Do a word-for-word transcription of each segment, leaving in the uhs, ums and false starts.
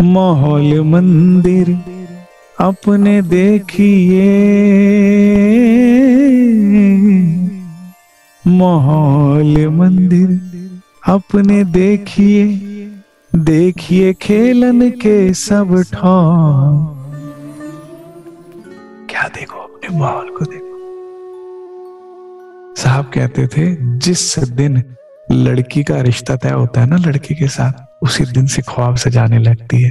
माहौल मंदिर अपने देखिए, माहौल मंदिर अपने देखिए, देखिए खेलन के सब ठाम। क्या देखो, अपने माहौल को देखो। साहब कहते थे जिस दिन लड़की का रिश्ता तय होता है ना लड़के के साथ, उसी दिन से ख्वाब सजाने लगती है।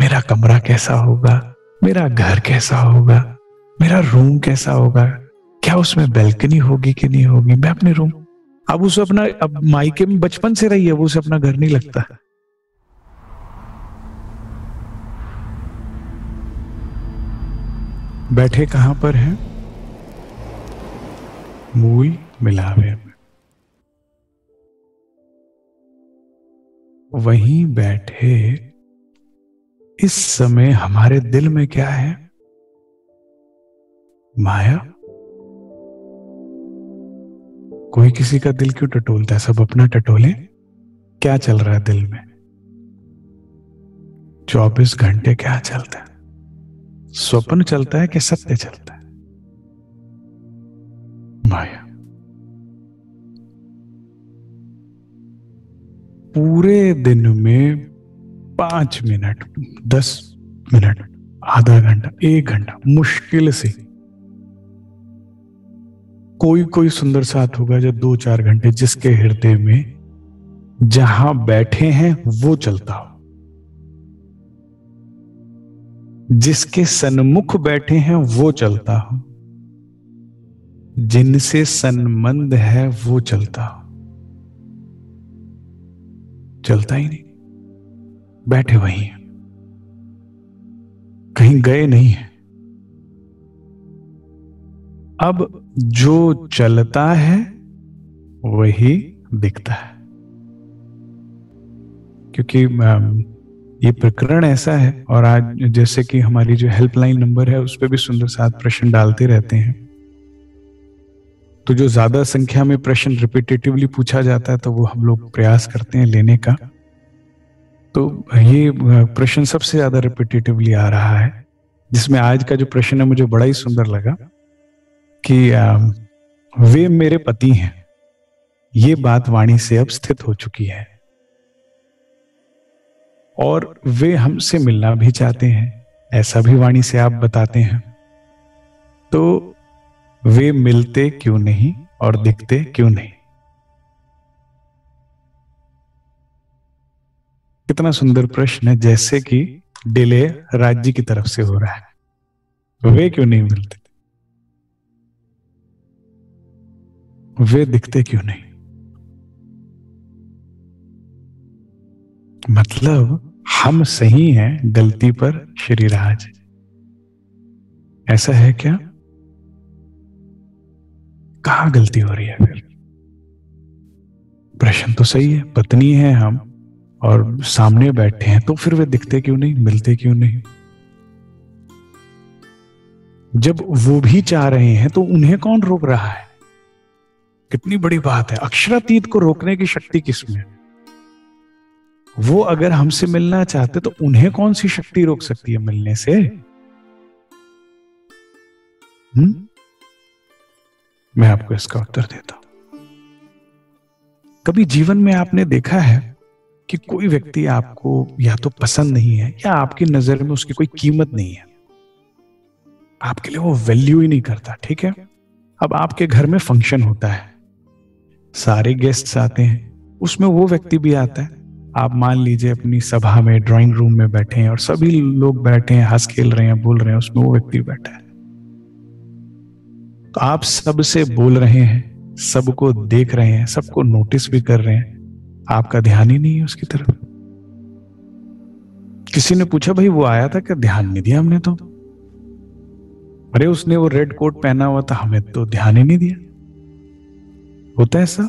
मेरा कमरा कैसा होगा, मेरा घर कैसा होगा, मेरा रूम कैसा होगा, क्या उसमें बेल्कनी होगी कि नहीं होगी, मैं अपने रूम। अब उसे अपना, अब मायके में बचपन से रही है वो, उसे अपना घर नहीं लगता। बैठे कहां पर हैं? मूई मिलावे में वहीं बैठे। इस समय हमारे दिल में क्या है? माया। कोई किसी का दिल क्यों टटोलता है, सब अपना टटोले। क्या चल रहा है दिल में? चौबीस घंटे क्या चलता है? स्वप्न चलता है कि सत्य चलता है? माया। पूरे दिन में पांच मिनट, दस मिनट, आधा घंटा, एक घंटा मुश्किल से कोई कोई सुंदर साथ होगा जो दो चार घंटे जिसके हृदय में जहां बैठे हैं वो चलता हो, जिसके सन्मुख बैठे हैं वो चलता हो, जिनसे सन्बंध है वो चलता हो। चलता ही नहीं, बैठे वहीं हैं, कहीं गए नहीं हैं। अब जो चलता है वही दिखता है, क्योंकि ये प्रकरण ऐसा है। और आज जैसे कि हमारी जो हेल्पलाइन नंबर है उस पर भी सुंदर साथ प्रश्न डालते रहते हैं, तो जो ज्यादा संख्या में प्रश्न रिपीटेटिवली पूछा जाता है तो वो हम लोग प्रयास करते हैं लेने का। तो ये प्रश्न सबसे ज्यादा रिपीटेटिवली आ रहा है, जिसमें आज का जो प्रश्न है मुझे बड़ा ही सुंदर लगा कि आ, वे मेरे पति हैं, ये बात वाणी से अब स्थित हो चुकी है, और वे हमसे मिलना भी चाहते हैं, ऐसा भी वाणी से आप बताते हैं। तो वे मिलते क्यों नहीं और दिखते क्यों नहीं? कितना सुंदर प्रश्न है, जैसे कि डिले राज्य की तरफ से हो रहा है। वे क्यों नहीं मिलते, वे दिखते क्यों नहीं? मतलब हम सही हैं, गलती पर श्रीराज। ऐसा है क्या? कहाँ गलती हो रही है फिर? प्रश्न तो सही है, पत्नी है हम और सामने बैठे हैं, तो फिर वे दिखते क्यों नहीं, मिलते क्यों नहीं? जब वो भी चाह रहे हैं तो उन्हें कौन रोक रहा है? कितनी बड़ी बात है, अक्षरातीत को रोकने की शक्ति किसमें? वो अगर हमसे मिलना चाहते तो उन्हें कौन सी शक्ति रोक सकती है मिलने से? हम्म मैं आपको इसका उत्तर देता हूं। कभी जीवन में आपने देखा है कि कोई व्यक्ति आपको या तो पसंद नहीं है या आपकी नजर में उसकी कोई कीमत नहीं है, आपके लिए वो वैल्यू ही नहीं करता, ठीक है? अब आपके घर में फंक्शन होता है, सारे गेस्ट्स आते हैं, उसमें वो व्यक्ति भी आता है। आप मान लीजिए अपनी सभा में ड्राइंग रूम में बैठे हैं और सभी लोग बैठे हैं, हंस खेल रहे हैं, बोल रहे हैं, उसमें वो व्यक्ति बैठा है। तो आप सबसे बोल रहे हैं, सबको देख रहे हैं, सबको नोटिस भी कर रहे हैं, आपका ध्यान ही नहीं है उसकी तरफ। किसी ने पूछा, भाई वो आया था क्या, ध्यान नहीं दिया हमने तो। अरे उसने वो रेड कोट पहना हुआ था, हमें तो ध्यान ही नहीं दिया। होता है ऐसा?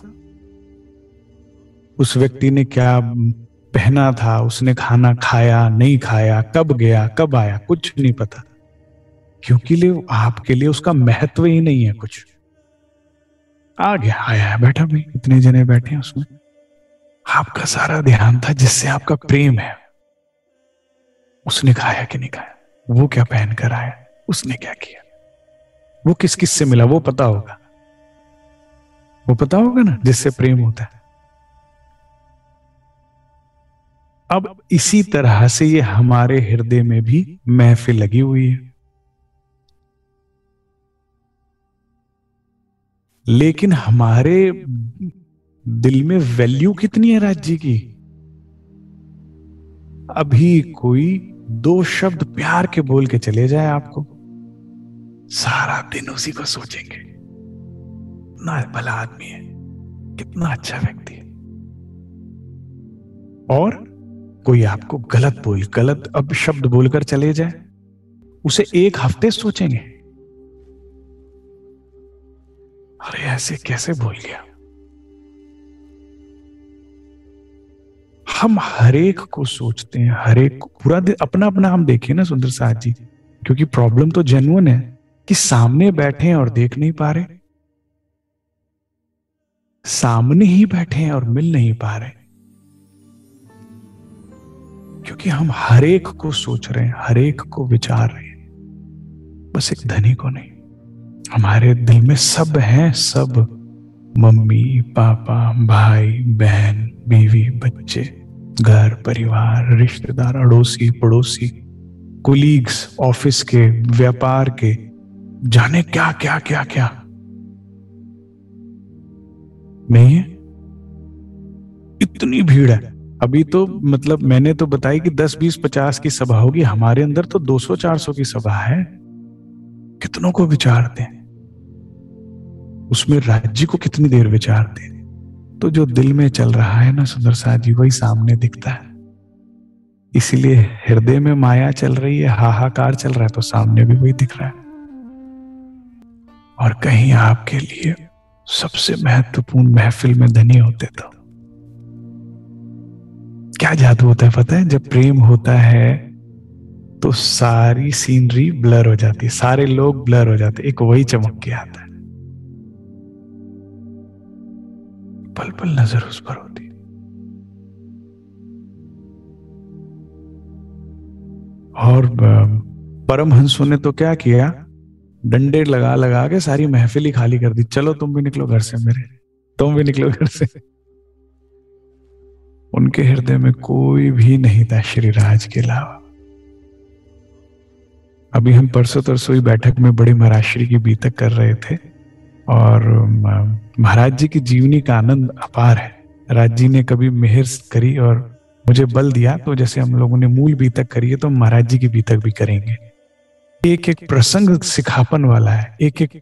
उस व्यक्ति ने क्या पहना था, उसने खाना खाया नहीं खाया, कब गया कब आया, कुछ नहीं पता, क्योंकि लिए आपके लिए उसका महत्व ही नहीं है कुछ। आ गया, आया है, बैठा भी, इतने जने बैठे हैं उसमें। आपका सारा ध्यान था जिससे आपका प्रेम है, उसने खाया कि नहीं खाया, वो क्या पहनकर आया, उसने क्या किया, वो किस किस से मिला, वो पता होगा, वो पता होगा ना, जिससे प्रेम होता है। अब इसी तरह से ये हमारे हृदय में भी महफिल लगी हुई है, लेकिन हमारे दिल में वैल्यू कितनी है राज जी की। अभी कोई दो शब्द प्यार के बोल के चले जाए आपको, सारा दिन उसी को सोचेंगे, कितना भला आदमी है, कितना अच्छा व्यक्ति है। और कोई आपको गलत बोल गलत अब शब्द बोलकर चले जाए, उसे एक हफ्ते सोचेंगे, अरे ऐसे कैसे बोल गया। हम हरेक को सोचते हैं, हरेक को पूरा दिन अपना अपना। हम देखिए ना सुंदर साहब जी, क्योंकि प्रॉब्लम तो जेन्युइन है कि सामने बैठे हैं और देख नहीं पा रहे, सामने ही बैठे हैं और मिल नहीं पा रहे, क्योंकि हम हरेक को सोच रहे हैं, हरेक को विचार रहे हैं, बस एक धनी को नहीं। हमारे दिल में सब हैं, सब, मम्मी पापा भाई बहन बीवी बच्चे घर परिवार रिश्तेदार अड़ोसी पड़ोसी कोलीग्स ऑफिस के व्यापार के जाने क्या क्या क्या क्या नहीं है, इतनी भीड़ है। अभी तो मतलब मैंने तो बताई कि दस बीस पचास की सभा होगी, हमारे अंदर तो दो सौ चार सौ की सभा है, कितनों को विचारते हैं, उसमें राज्य को कितनी देर विचारते हैं। तो जो दिल में चल रहा है ना सुंदर साहब जी, वही सामने दिखता है। इसलिए हृदय में माया चल रही है, हाहाकार चल रहा है, तो सामने भी वही दिख रहा है। और कहीं आपके लिए सबसे महत्वपूर्ण महफिल में धनी होते तो क्या जादू होता है पता है। जब प्रेम होता है तो सारी सीनरी ब्लर हो जाती है, सारे लोग ब्लर हो जाते, एक वही चमक के आता है, पल पल नजर उस पर होती। और परमहंसों ने तो क्या किया, डंडे लगा लगा के सारी महफिल ही खाली कर दी, चलो तुम भी निकलो घर से मेरे, तुम भी निकलो घर से। उनके हृदय में कोई भी नहीं था श्री राज के अलावा। अभी हम परसों तरसों ही बैठक में बड़े महाराज श्री की बीतक कर रहे थे, और महाराज जी की जीवनी का आनंद अपार है। राज जी ने कभी मेहर करी और मुझे बल दिया, तो जैसे हम लोगों ने मूल बीतक करी है, तो महाराज जी की बीतक भी करेंगे। एक एक प्रसंग सिखापन वाला है, एक एक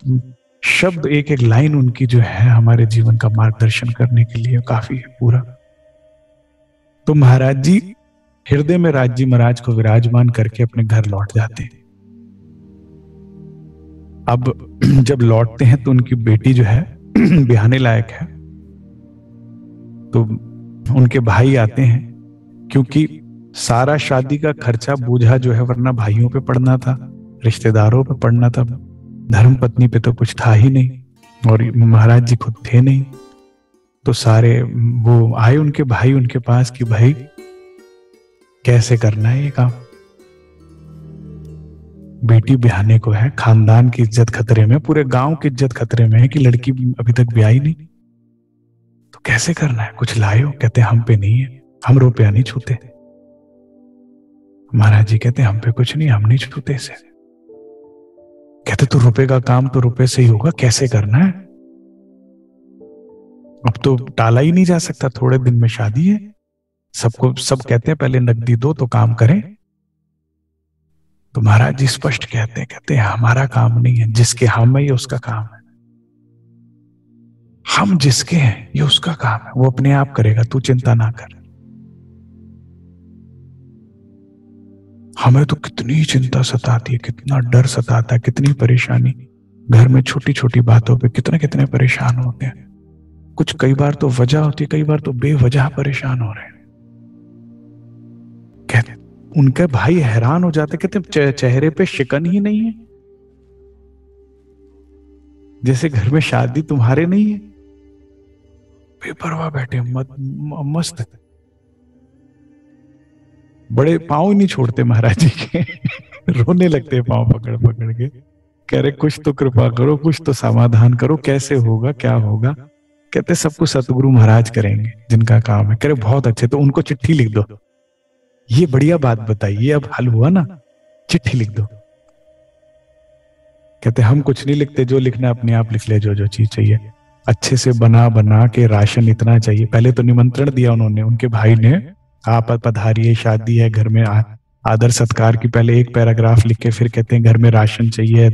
शब्द एक एक लाइन उनकी जो है हमारे जीवन का मार्गदर्शन करने के लिए काफी है पूरा। तो महाराज जी हृदय में राज जी महाराज को विराजमान करके अपने घर लौट जाते हैं। अब जब लौटते हैं तो उनकी बेटी जो है बिहाने लायक है, तो उनके भाई आते हैं, क्योंकि सारा शादी का खर्चा बोझा जो है वरना भाइयों पे पड़ना था, रिश्तेदारों पे पड़ना था, धर्म पत्नी पे तो कुछ था ही नहीं, और महाराज जी खुद थे नहीं। तो सारे वो आए उनके भाई उनके पास कि भाई कैसे करना है ये काम, बेटी बिहाने को है, खानदान की इज्जत खतरे में, पूरे गांव की इज्जत खतरे में है कि लड़की अभी तक ब्याही नहीं, तो कैसे करना है, कुछ लाए हो। कहते हम पे नहीं है, हम रुपया नहीं छूते। महाराज जी कहते हम पे कुछ नहीं, हम नहीं छूते इसे। कहते तो रुपए का काम तो रुपए से ही होगा, कैसे करना है, अब तो टाला ही नहीं जा सकता, थोड़े दिन में शादी है, सबको सब कहते हैं पहले नकदी दो तो काम करें। तो महाराज जी स्पष्ट कहते हैं, कहते हैं हमारा काम नहीं है, जिसके हम है ये उसका काम है, हम जिसके हैं ये उसका काम है, वो अपने आप करेगा, तू चिंता ना कर। हमें तो कितनी चिंता सताती है, कितना डर सताता है, कितनी परेशानी, घर में छोटी छोटी बातों पे कितने कितने परेशान होते हैं, कुछ कई बार तो वजह होती है, कई बार तो बेवजह परेशान हो रहे हैं। कहते उनके भाई हैरान हो जाते, कहते चेहरे पे शिकन ही नहीं है, जैसे घर में शादी तुम्हारे नहीं है, बेपरवाह बैठे मत मस्त। बड़े पाँव नहीं छोड़ते महाराज जी के, रोने लगते हैं पाँव पकड़ पकड़ के, कह रहे कुछ तो कृपा करो, कुछ तो समाधान करो, कैसे होगा, क्या होगा। कहते सबको सतगुरु महाराज करेंगे जिनका काम है। कह रहे बहुत अच्छे, तो उनको चिट्ठी लिख दो, ये बढ़िया बात बताइए, अब हल हुआ ना, चिट्ठी लिख दो। कहते हम कुछ नहीं लिखते, जो लिखना अपने आप लिख ले, जो जो चीज चाहिए अच्छे से बना बना के, राशन इतना चाहिए। पहले तो निमंत्रण दिया उन्होंने, उनके भाई ने, आप पधारिए, शादी है घर में, आदर सत्कार की पहले एक पैराग्राफ लिख के, फिर कहते हैं घर में राशन चाहिए,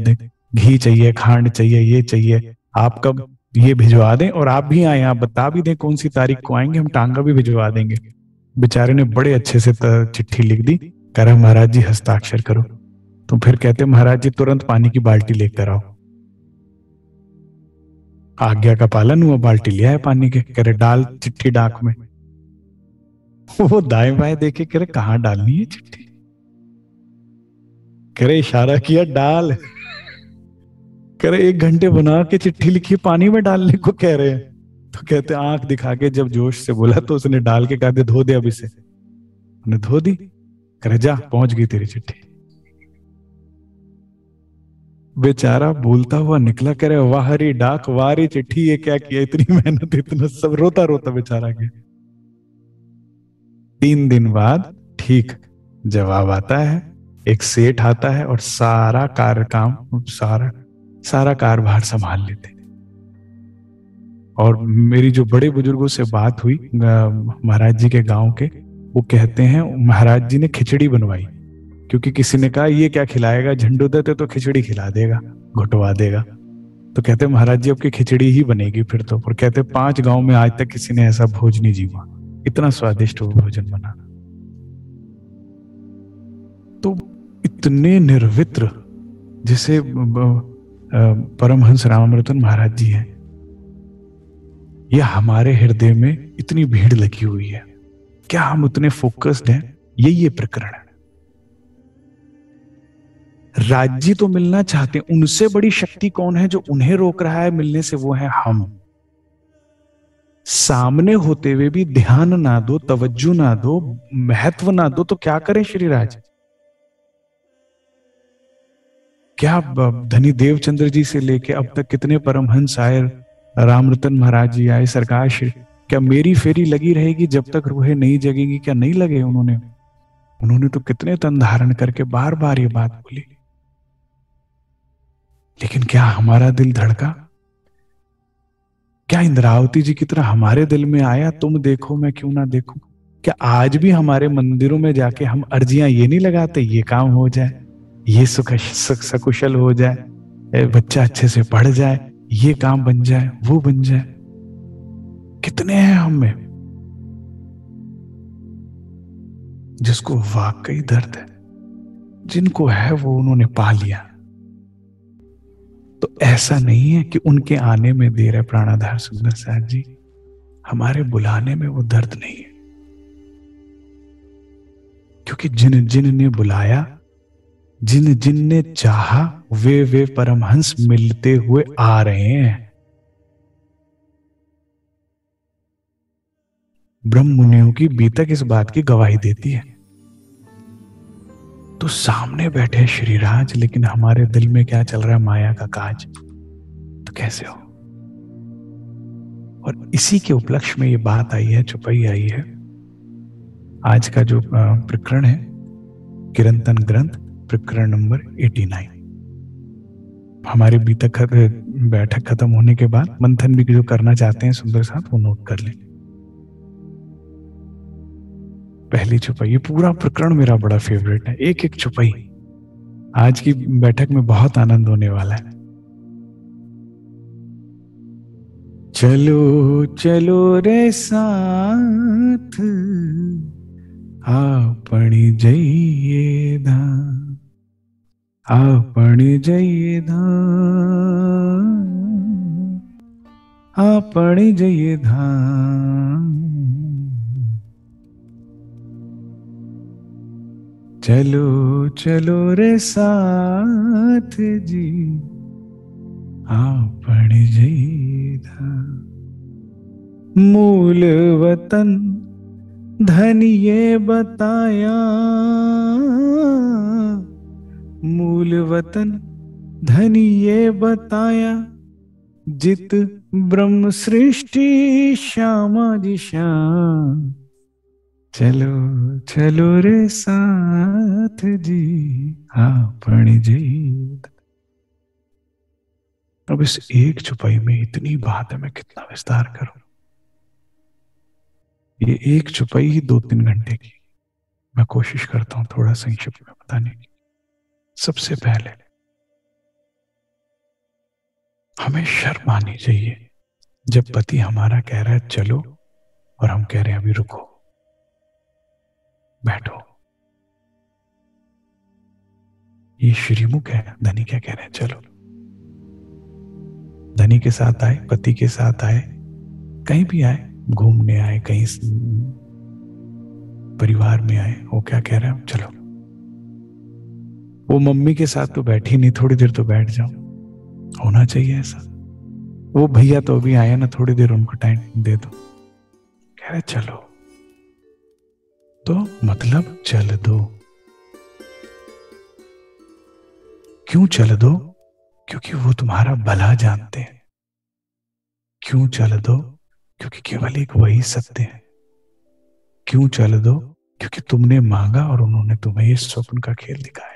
घी चाहिए, खांड चाहिए, ये चाहिए, आप कब ये भिजवा दें, और आप भी आए, आप बता भी दें कौन सी तारीख को आएंगे, हम टांगा भी भिजवा देंगे। बेचारे ने बड़े अच्छे से चिट्ठी लिख दी। कह रहा महाराज जी हस्ताक्षर करो। तो फिर कहते महाराज जी तुरंत पानी की बाल्टी लेकर आओ। आज्ञा का पालन हुआ, बाल्टी लिया है पानी के। कह रहे डाल चिट्ठी डाक में। वो दाएं बाएं देखे, कह रहे कहाँ डालनी है चिट्ठी। कह रहे इशारा किया डाल। कह रहे एक घंटे बना के चिट्ठी लिखी, पानी में डालने को कह रहे हैं। तो कहते आंख दिखा के जब जोश से बोला तो उसने डाल के कहा धो दे अब इसे। उन्हें धो दी। कह रहे जा पहुंच गई तेरी चिट्ठी। बेचारा बोलता हुआ निकला। कह रहे वाहरी डाक वाहरी चिट्ठी, ये क्या किया, इतनी मेहनत, इतना सब, रोता रोता बेचारा गया। तीन दिन बाद ठीक जवाब आता है। एक सेठ आता है और सारा कार्य काम सारा सारा कारभार संभाल लेते। और मेरी जो बड़े बुजुर्गों से बात हुई महाराज जी के गांव के, वो कहते हैं महाराज जी ने खिचड़ी बनवाई, क्योंकि किसी ने कहा ये क्या खिलाएगा, झंडू देते तो खिचड़ी खिला देगा, घुटवा देगा। तो कहते महाराज जी आपकी खिचड़ी ही बनेगी फिर तो। और कहते पांच गांव में आज तक किसी ने ऐसा भोज नहीं जीवा, इतना स्वादिष्ट वो भोजन बना। तो इतने निर्वित्र जिसे परमहंस रामामृतन महाराज जी हैं, यह हमारे हृदय में इतनी भीड़ लगी हुई है, क्या हम उतने फोकस्ड हैं? ये ये प्रकरण है। राज्य तो मिलना चाहते हैं, उनसे बड़ी शक्ति कौन है जो उन्हें रोक रहा है मिलने से? वो है हम। सामने होते हुए भी ध्यान ना दो, तवज्जो ना दो, महत्व ना दो, तो क्या करें श्री राज? क्या धनी देवचंद्र जी से लेके अब तक कितने परमहंस आए, रामरतन महाराज जी आए, सरकार श्री, क्या मेरी फेरी लगी रहेगी जब तक रूहें नहीं जगेंगी? क्या नहीं लगे उन्होंने? उन्होंने तो कितने तन धारण करके बार बार ये बात बोली, लेकिन क्या हमारा दिल धड़का? क्या इंद्रावती जी की तरह हमारे दिल में आया तुम देखो मैं क्यों ना देखूं? क्या आज भी हमारे मंदिरों में जाके हम अर्जियां ये नहीं लगाते, ये काम हो जाए, ये सुख सकुशल हो जाए, बच्चा अच्छे से पढ़ जाए, ये काम बन जाए, वो बन जाए? कितने हैं हम में जिसको वाकई दर्द है, जिनको है वो उन्होंने पा लिया। तो ऐसा नहीं है कि उनके आने में देर है। प्राणाधार सुंदर साहब जी, हमारे बुलाने में वो दर्द नहीं है, क्योंकि जिन जिन ने बुलाया, जिन जिन ने चाहा, वे वे परमहंस मिलते हुए आ रहे हैं। ब्रह्म मुनियों की बीतक इस बात की गवाही देती है। तो सामने बैठे श्रीराज, लेकिन हमारे दिल में क्या चल रहा है? माया का काज। तो कैसे हो? और इसी के उपलक्ष्य में ये बात आई है, छुपाई आई है। आज का जो प्रकरण है, किरंतन ग्रंथ प्रकरण नंबर नवासी। हमारी बीतक बैठक खत्म होने के बाद मंथन भी जो करना चाहते हैं सुंदर साहब, वो नोट कर लें। पहली छुपाई, ये पूरा प्रकरण मेरा बड़ा फेवरेट है, एक एक छुपाई। आज की बैठक में बहुत आनंद होने वाला है। चलो चलो रे साथ आपणी जाइए धाम, आपण जइए धाम, आपण जइए धाम। चलो चलो रे साथ जी आपण जइए धाम। मूल वतन धनिये बताया मूल वतन धनिये बताया, जित ब्रह्म सृष्टि श्यामा जी श्याम, चलो चलो रे साथ जी आपण जी। अब इस एक छुपाई में इतनी बात है, मैं कितना विस्तार करूं। ये एक छुपाई ही दो तीन घंटे की, मैं कोशिश करता हूं थोड़ा संक्षिप्त में बताने की। सबसे पहले हमें शर्म आनी चाहिए जब पति हमारा कह रहा है चलो और हम कह रहे हैं अभी रुको बैठो। ये श्रीमुख है, धनी क्या कह रहे हैं चलो, धनी के साथ आए, पति के साथ आए, कहीं भी आए, घूमने आए, कहीं परिवार में आए, वो क्या कह रहे हैं चलो। वो मम्मी के साथ तो बैठी नहीं, थोड़ी देर तो बैठ जाओ, होना चाहिए ऐसा। वो भैया तो अभी आया ना, थोड़ी देर उनको टाइम दे दो, कह रहे चलो, तो मतलब चल दो। क्यों चल दो? क्योंकि वो तुम्हारा भला जानते हैं। क्यों चल दो? क्योंकि केवल एक वही सत्य है। क्यों चल दो? क्योंकि तुमने मांगा और उन्होंने तुम्हें इस स्वप्न का खेल दिखाया।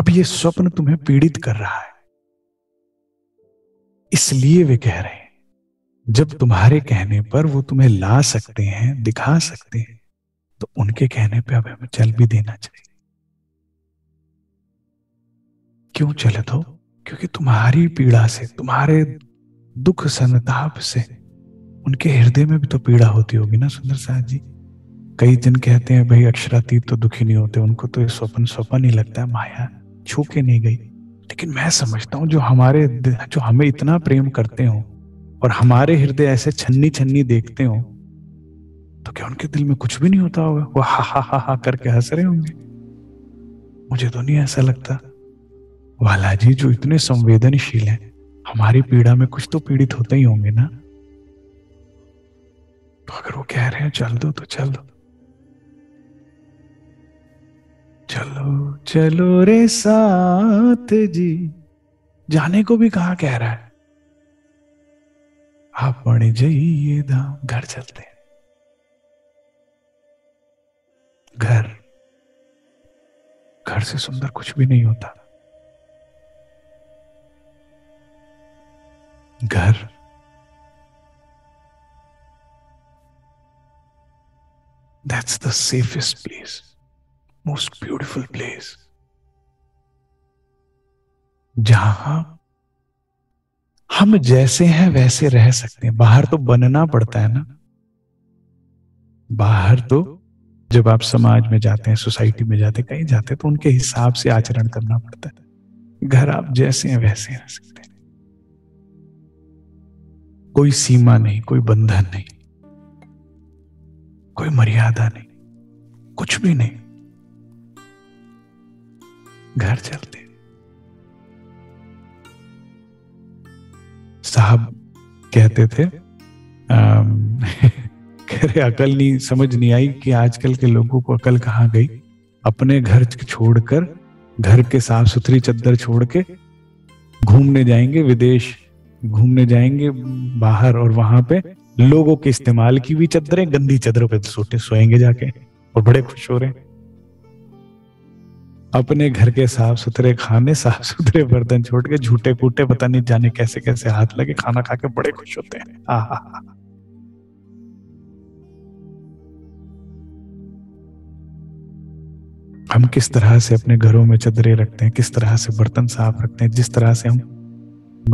अब ये स्वप्न तुम्हें पीड़ित कर रहा है, इसलिए वे कह रहे हैं। जब तुम्हारे कहने पर वो तुम्हें ला सकते हैं, दिखा सकते हैं, तो उनके कहने पे अब हमें चल भी देना चाहिए। क्यों चल दो? क्योंकि तुम्हारी पीड़ा से, तुम्हारे दुख संताप से उनके हृदय में भी तो पीड़ा होती होगी ना सुंदर साहब जी। कई जन कहते हैं भाई अक्षरातीत तो दुखी नहीं होते, उनको तो स्वप्न स्वप्न ही लगता है, माया छू के नहीं गई। लेकिन मैं समझता हूँ जो हमारे जो हमें इतना प्रेम करते हो और हमारे हृदय ऐसे छन्नी छन्नी देखते हो, तो क्या उनके दिल में कुछ भी नहीं होता होगा? वो हा हा हा हा करके हंस रहे होंगे। मुझे तो नहीं ऐसा लगता। वाला जी जो इतने संवेदनशील हैं, हमारी पीड़ा में कुछ तो पीड़ित होते ही होंगे ना। तो अगर वो कह रहे हैं चल दो तो चल दो। चलो चलो रे साथ जी, जाने को भी कहां कह रहा है, आप बड़े जाइए धाम, घर चलते हैं। घर घर से सुंदर कुछ भी नहीं होता। घर that's the safest place, most beautiful place, जहां हम जैसे हैं वैसे रह सकते हैं। बाहर तो बनना पड़ता है ना। बाहर तो जब आप समाज में जाते हैं, सोसाइटी में जाते हैं, कहीं जाते हैं, तो उनके हिसाब से आचरण करना पड़ता है। घर आप जैसे हैं वैसे रह सकते हैं, कोई सीमा नहीं, कोई बंधन नहीं, कोई मर्यादा नहीं, कुछ भी नहीं। घर चलते साहब कहते थे कह रहे अकल नहीं, समझ नहीं आई कि आजकल के लोगों को अकल कहाँ गई। अपने घर छोड़कर, घर के साफ सुथरी चद्दर छोड़ के घूमने जाएंगे विदेश, घूमने जाएंगे बाहर, और वहां पे लोगों के इस्तेमाल की हुई चद्दरें, गंदी चद्दरों पे सोते सोएंगे जाके और बड़े खुश हो रहे हैं। अपने घर के साफ सुथरे खाने, साफ सुथरे बर्तन छोड़ के झूठे कूटे पता नहीं जाने कैसे कैसे हाथ लगे, खाना खा के बड़े खुश होते हैं। आहा। हम किस तरह से अपने घरों में चद्दरें रखते हैं, किस तरह से बर्तन साफ रखते हैं, जिस तरह से हम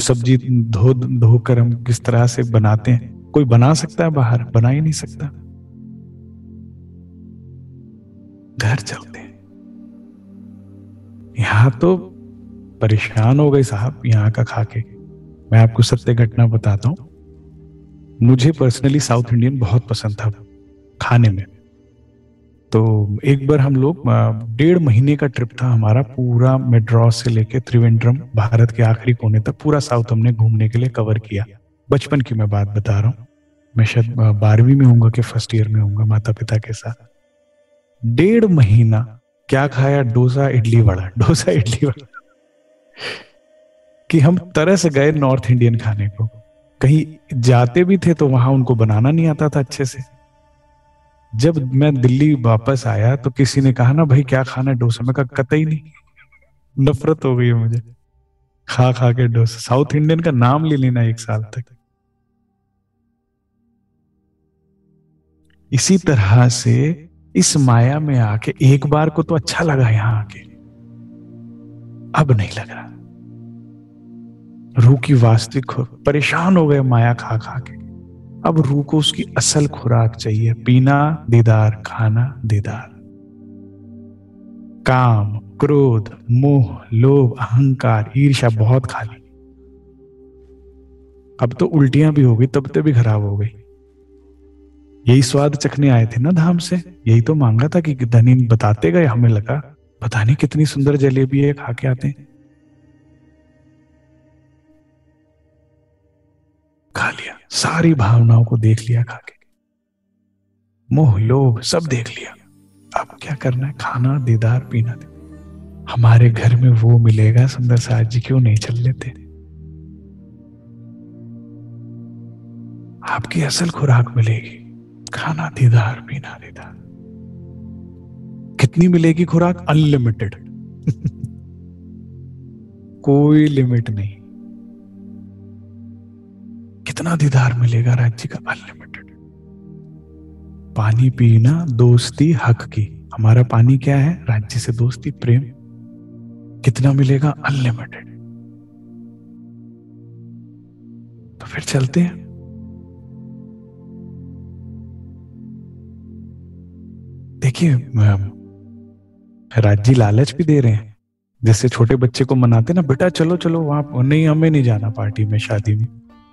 सब्जी धो धोकर हम किस तरह से बनाते हैं। कोई बना सकता है? बाहर बना ही नहीं सकता। घर चलते हैं। यहां तो परेशान हो गए साहब यहाँ का खा के। मैं आपको सत्य घटना बताता हूं। मुझे पर्सनली साउथ इंडियन बहुत पसंद था खाने में। तो एक बार हम लोग, डेढ़ महीने का ट्रिप था हमारा, पूरा मेड्रास से लेके त्रिवेंद्रम, भारत के आखिरी कोने तक पूरा साउथ हमने घूमने के लिए कवर किया। बचपन की मैं बात बता रहा हूँ। मैं शायद बारहवीं में होऊंगा कि फर्स्ट ईयर में होऊंगा, माता पिता के साथ। डेढ़ महीना क्या खाया, डोसा इडली वड़ा, डोसा इडली वड़ा, कि हम तरस गए नॉर्थ इंडियन खाने को। कहीं जाते भी थे तो वहां उनको बनाना नहीं आता था अच्छे से। जब मैं दिल्ली वापस आया तो किसी ने कहा ना भाई क्या खाना है, डोसा। मैं कहा कतई नहीं, नफरत हो गई है मुझे खा खा के डोसा। साउथ इंडियन का नाम ले लेना एक साल तक। इसी तरह से इस माया में आके एक बार को तो अच्छा लगा यहां आके, अब नहीं लग रहा। रूह की वास्तविक खुराक, परेशान हो गए माया खा खा के। अब रूह को उसकी असल खुराक चाहिए, पीना दीदार, खाना दीदार। काम, क्रोध, मोह, लोभ, अहंकार, ईर्ष्या बहुत खा ली। अब तो उल्टियां भी हो गई, तबीयत भी खराब हो गई। यही स्वाद चखने आए थे ना धाम से, यही तो मांगा था कि धनी बताते गए। हमें लगा पता नहीं कितनी सुंदर जलेबी है, खा के आते हैं, खा लिया, सारी भावनाओं को देख लिया खा के, मोह लोभ सब देख लिया। अब क्या करना है, खाना दीदार पीना दीदार। हमारे घर में वो मिलेगा, सुंदर साहब जी क्यों नहीं चल लेते? आपकी असल खुराक मिलेगी, खाना दीदार पीना दीदार। कितनी मिलेगी खुराक? अनलिमिटेड कोई लिमिट नहीं। कितना दीदार मिलेगा राज्य का? अनलिमिटेड। पानी पीना दोस्ती हक की। हमारा पानी क्या है? राज्य से दोस्ती प्रेम। कितना मिलेगा? अनलिमिटेड। तो फिर चलते हैं। देखिए राज्य लालच भी दे रहे हैं, जैसे छोटे बच्चे को मनाते ना, बेटा चलो चलो वहां, नहीं हमें नहीं जाना पार्टी में शादी में,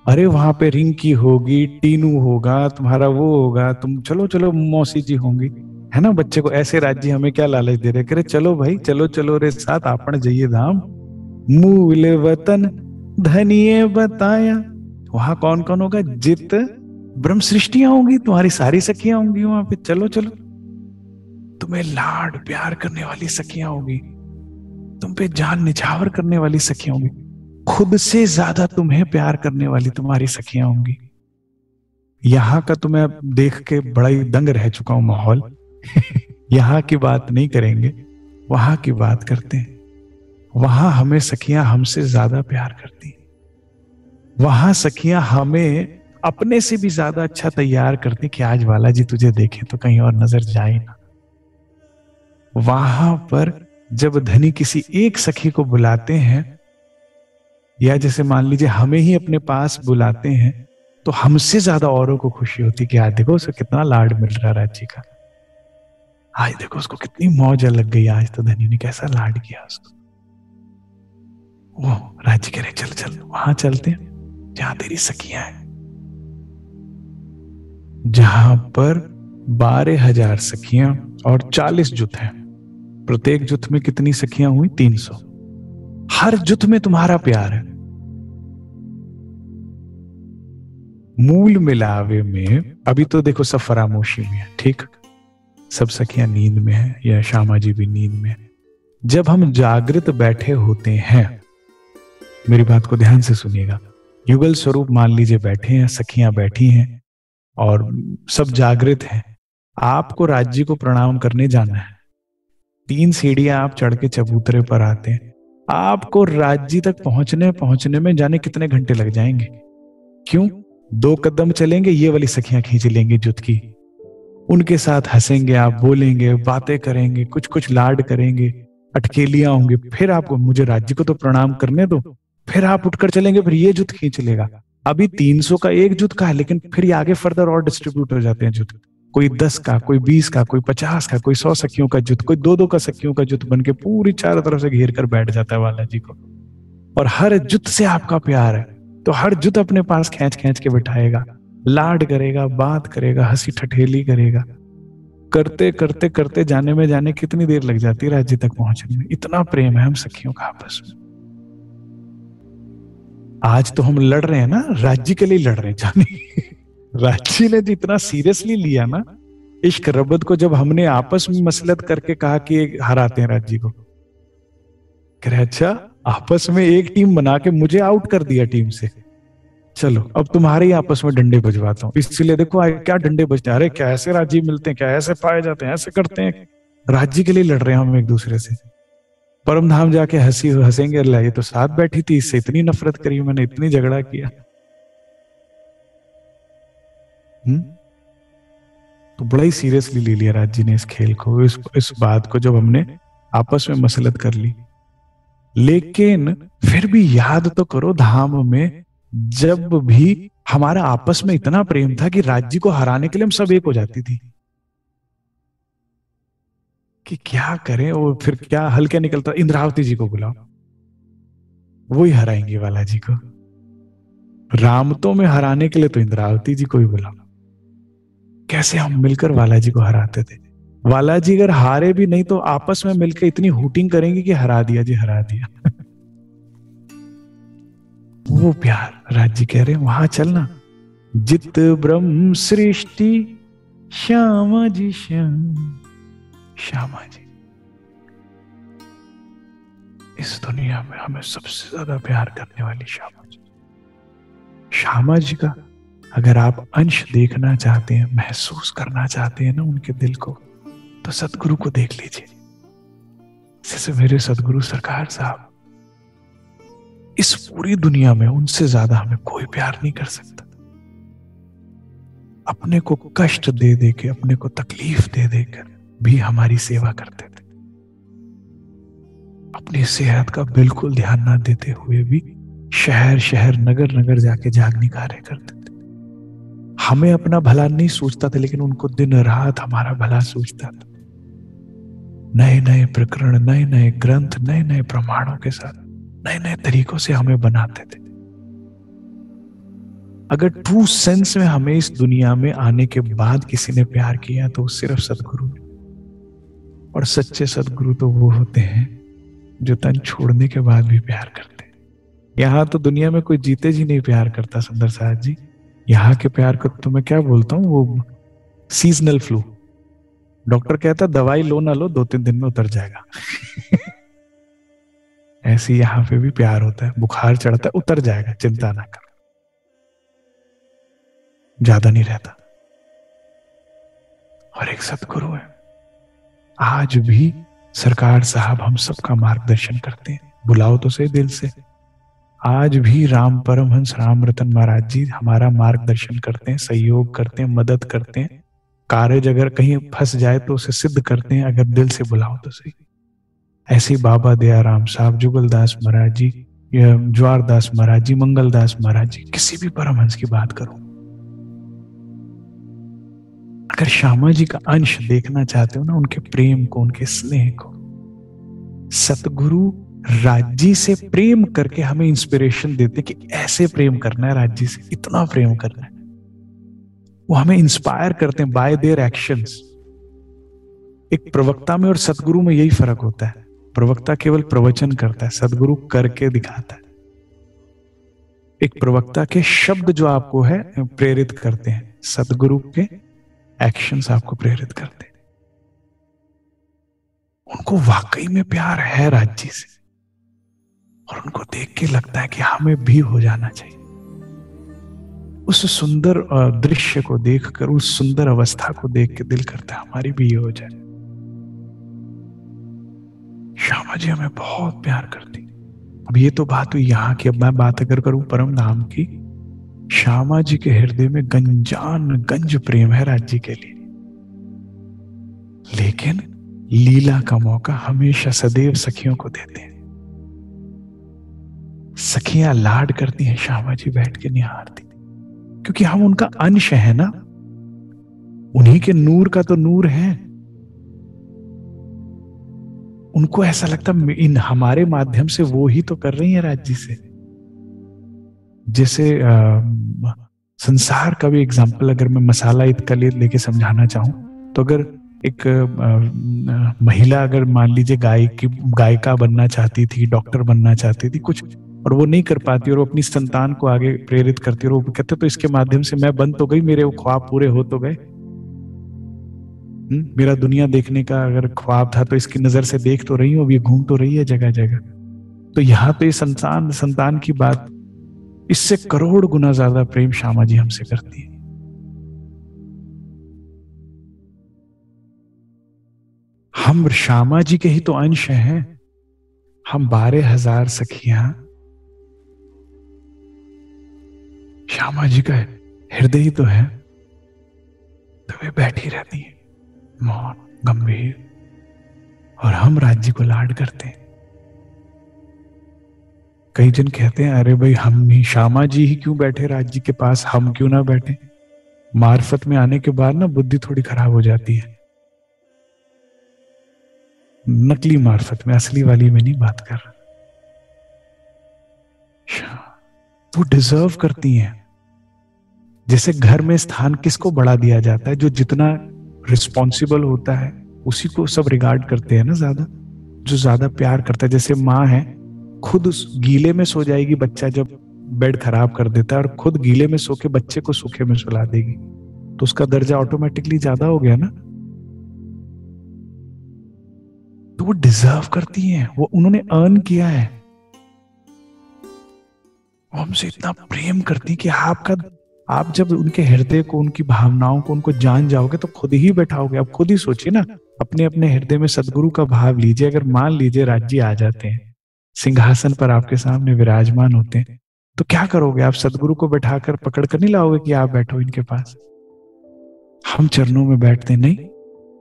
अरे वहां पे रिंकी होगी, टीनू होगा, तुम्हारा वो होगा, तुम चलो चलो मौसी जी होंगी, है ना बच्चे को। ऐसे राज्य हमें क्या लालच दे रहे, करे चलो भाई चलो चलो रे साथ आपन जाइए धाम मूल वतन धनिये बताया। वहां कौन कौन होगा? जित ब्रह्म सृष्टियां होंगी, तुम्हारी सारी सखियां होंगी वहां पे, चलो चलो। तुम्हें लाड प्यार करने वाली सखियां होगी, तुम पे जान निछावर करने वाली सखियां होंगी, खुद से ज्यादा तुम्हें प्यार करने वाली तुम्हारी सखियां होंगी। यहाँ का तो मैं देख के बड़ा ही दंग रह चुका हूं माहौल यहाँ की बात नहीं करेंगे, वहां की बात करते हैं। वहां हमें सखियां हमसे ज्यादा प्यार करती हैं, वहां सखियां हमें अपने से भी ज्यादा अच्छा तैयार करती कि आज वाला जी तुझे देखे तो कहीं और नजर जाए ना। वहां पर जब धनी किसी एक सखी को बुलाते हैं, या जैसे मान लीजिए हमें ही अपने पास बुलाते हैं, तो हमसे ज्यादा औरों को खुशी होती कि आज देखो उसको कितना लाड मिल रहा राज्य का, आज देखो उसको कितनी मौज लग गई, आज तो धनी ने कैसा लाड किया उसको। वो राज्य कह रहे चल चल वहां चलते हैं जहां तेरी सखियां हैं, जहां पर बारह हजार सखियां और चालीस जुत हैं। प्रत्येक जुत में कितनी सखियां हुई? तीन सौ। हर जुत में तुम्हारा प्यार है। मूल मिलावे में अभी तो देखो सब फरामोशी में है, ठीक, सब सखियां नींद में है, या श्यामा जी भी नींद में है। जब हम जागृत बैठे होते हैं, मेरी बात को ध्यान से सुनिएगा, युगल स्वरूप मान लीजिए बैठे हैं, सखियां बैठी हैं और सब जागृत हैं। आपको राज्य को प्रणाम करने जाना है, तीन सीढ़ियां आप चढ़ के चबूतरे पर आते हैं। आपको राज्य तक पहुंचने पहुंचने में जाने कितने घंटे लग जाएंगे? क्यों? दो कदम चलेंगे, ये वाली सखियां खींच लेंगी जुत की, उनके साथ हंसेंगे आप, बोलेंगे, बातें करेंगे, कुछ कुछ लाड करेंगे, अटकेलियां होंगे, फिर आपको मुझे राज्य को तो प्रणाम करने दो, फिर आप उठकर चलेंगे, फिर ये जुत खींच लेगा। अभी तीन सौ का एक जुत का है, लेकिन फिर ये आगे फर्दर और डिस्ट्रीब्यूट हो जाते हैं जुत, कोई दस का, कोई बीस का, कोई पचास का, कोई सौ सखियों का जुत, कोई दो दो का सखियों का जुत बनके पूरी चारों तरफ से घेर कर बैठ जाता है वाला जी को। और हर जुत से आपका प्यार है, तो हर जुत अपने पास खींच खींच के बिठाएगा, लाड करेगा, बात करेगा, हंसी ठठेली करेगा। करते करते करते जाने में जाने कितनी देर लग जाती है राज्य तक पहुंचने में। इतना प्रेम है हम सखियों का आपस में। आज तो हम लड़ रहे हैं ना राज्य के लिए, लड़ रहे हैं जाने रांची ने जितना सीरियसली लिया ना इश्क रब्बत को, जब हमने आपस में मसलत करके कहा कि हराते हैं रांची को, कह रहे अच्छा आपस में एक टीम बना के मुझे आउट कर दिया टीम से, चलो अब तुम्हारे ही आपस में डंडे बजवाता हूँ। इसलिए देखो आए क्या डंडे बजते हैं, अरे क्या ऐसे राजी मिलते हैं, क्या ऐसे पाए जाते हैं, ऐसे करते हैं, राज्य के लिए लड़ रहे हैं हम एक दूसरे से। परमधाम जाके हंसी हंसेंगे, अल्लाह ये तो साथ बैठी थी, इससे इतनी नफरत करी मैंने, इतनी झगड़ा किया। हम्म तो बड़ा ही सीरियसली ले लिया राज्य ने इस खेल को, इस इस बात को जब हमने आपस में मसलत कर ली। लेकिन फिर भी याद तो करो धाम में जब भी हमारा आपस में इतना प्रेम था कि राज्य को हराने के लिए हम सब एक हो जाती थी कि क्या करें। और फिर क्या हल क्या निकलता, इंद्रावती जी को बुलाओ, वो ही हराएंगे वाला जी को। रामतो में हराने के लिए तो इंद्रावती जी को ही बुलाओ। कैसे हम मिलकर वाला जी को हराते थे। वाला जी अगर हारे भी नहीं तो आपस में मिलकर इतनी हूटिंग करेंगे कि हरा दिया जी हरा दिया। वो प्यार राज्य कह रहे हैं वहां चलना। जित ब्रह्म सृष्टि श्यामा जी श्याम श्यामा जी। इस दुनिया में हमें सबसे ज्यादा प्यार करने वाली श्यामा जी। श्यामा जी का अगर आप अंश देखना चाहते हैं, महसूस करना चाहते हैं ना उनके दिल को, तो सतगुरु को देख लीजिए। जैसे मेरे सतगुरु सरकार साहब, इस पूरी दुनिया में उनसे ज्यादा हमें कोई प्यार नहीं कर सकता। अपने को कष्ट दे दे के, अपने को तकलीफ दे देकर भी हमारी सेवा करते थे। अपनी सेहत का बिल्कुल ध्यान ना देते हुए भी शहर शहर नगर नगर जाके जागनी कार्य करते थे। हमें अपना भला नहीं सोचता था, लेकिन उनको दिन रात हमारा भला सोचता था। नए नए प्रकरण, नए नए ग्रंथ, नए नए प्रमाणों के साथ नए नए तरीकों से हमें बनाते थे। अगर ट्रू सेंस में हमें इस दुनिया में आने के बाद किसी ने प्यार किया तो सिर्फ सदगुरु ने। और सच्चे सदगुरु तो वो होते हैं जो तन छोड़ने के बाद भी प्यार करते हैं। यहाँ तो दुनिया में कोई जीते जी नहीं प्यार करता सुंदर साहब जी। यहाँ के प्यार को तो मैं क्या बोलता हूँ, वो सीजनल फ्लू। डॉक्टर कहता दवाई लो ना लो, दो तीन दिन में उतर जाएगा। ऐसे यहाँ पे भी प्यार होता है। बुखार चढ़ता है, उतर जाएगा, चिंता ना करो, ज्यादा नहीं रहता। और एक सतगुरु है, आज भी सरकार साहब हम सबका मार्गदर्शन करते हैं, बुलाओ तो सही दिल से। आज भी राम परमहंस राम रतन महाराज जी हमारा मार्गदर्शन करते हैं, सहयोग करते हैं, मदद करते हैं। कार्य अगर कहीं फंस जाए तो उसे सिद्ध करते हैं, अगर दिल से बुलाओ तो सही। ऐसे बाबा दयाराम साहब, जुगलदास महाराज जी, ज्वारदास महाराज जी, मंगलदास महाराज जी, किसी भी परमहंस की बात करो। अगर श्यामा जी का अंश देखना चाहते हो ना, उनके प्रेम को, उनके स्नेह को, सतगुरु राज्जी से प्रेम करके हमें इंस्पिरेशन देते कि ऐसे प्रेम करना है राज्जी से, इतना प्रेम करना है। वो हमें इंस्पायर करते हैं बाय देयर एक्शंस। एक प्रवक्ता में और सतगुरु में यही फर्क होता है। प्रवक्ता केवल प्रवचन करता है, सदगुरु करके दिखाता है। एक प्रवक्ता के शब्द जो आपको है प्रेरित करते हैं, सदगुरु के एक्शंस आपको प्रेरित करते हैं। उनको वाकई में प्यार है राज्य से, और उनको देख के लगता है कि हमें भी हो जाना चाहिए। उस सुंदर दृश्य को देखकर, उस सुंदर अवस्था को देख के दिल करता है हमारी भी ये हो जाए। श्यामा जी हमें बहुत प्यार करती। अब ये तो बात हुई यहाँ की। अब मैं बात अगर करूं परम धाम की, श्यामा जी के हृदय में गंजान गंज प्रेम है राज्य के लिए। लेकिन लीला का मौका हमेशा सदैव सखियों को देते हैं। सखियां लाड करती हैं, श्यामा जी बैठ के निहारती, क्योंकि हम उनका अंश है ना, उन्हीं के नूर का तो नूर है। उनको ऐसा लगता इन हमारे माध्यम से वो ही तो कर रही है राज्य से। जैसे आ, संसार का भी एग्जाम्पल अगर मैं मसाला ईद का लेके समझाना चाहूं तो, अगर एक आ, आ, महिला अगर मान लीजिए गाय की गायिका बनना चाहती थी, डॉक्टर बनना चाहती थी, कुछ और वो नहीं कर पाती और वो अपनी संतान को आगे प्रेरित करती है। और वो कहते तो इसके माध्यम से मैं बन तो गई, मेरे वो ख्वाब पूरे हो तो गए, मेरा दुनिया देखने का अगर ख्वाब था तो इसकी नजर से देख तो रही हूँ, ये घूम तो रही है जगह जगह। तो यहाँ पे संतान संतान की बात, इससे करोड़ गुना ज्यादा प्रेम श्यामा जी हमसे करती है। हम श्यामा जी के ही तो अंश हैं, हम बारह हजार सखियां श्यामा जी का हृदय ही तो है। तो वे बैठी रहती है मौन गंभीर, और हम राज्य को लाड करते हैं। कई जन कहते हैं अरे भाई हम ही श्यामा जी ही क्यों बैठे राज्य के पास, हम क्यों ना बैठे। मार्फत में आने के बाद ना बुद्धि थोड़ी खराब हो जाती है, नकली मार्फत में, असली वाली में नहीं बात कर रहा। तो डिजर्व करती हैं। जैसे घर में स्थान किसको बड़ा दिया जाता है, जो जितना रिस्पॉन्सिबल होता है उसी को सब रिगार्ड करते हैं ना ज्यादा, जो ज्यादा प्यार करता है। जैसे माँ है, खुद गीले में सो जाएगी बच्चा जब बेड खराब कर देता है, और खुद गीले में सो के बच्चे को सूखे में सुला देगी, तो उसका दर्जा ऑटोमेटिकली ज्यादा हो गया ना। तो वो डिजर्व करती हैं, वो उन्होंने अर्न किया है। हमसे इतना प्रेम करती कि आपका, आप जब उनके हृदय को, उनकी भावनाओं को, उनको जान जाओगे तो खुद ही बैठाओगे। आप खुद ही सोचिए ना, अपने अपने हृदय में सदगुरु का भाव लीजिए। अगर मान लीजिए राज्य आ जाते हैं, सिंहासन पर आपके सामने विराजमान होते हैं, तो क्या करोगे आप? सदगुरु को बैठाकर पकड़ कर नहीं लाओगे कि आप बैठो इनके पास, हम चरणों में बैठते नहीं।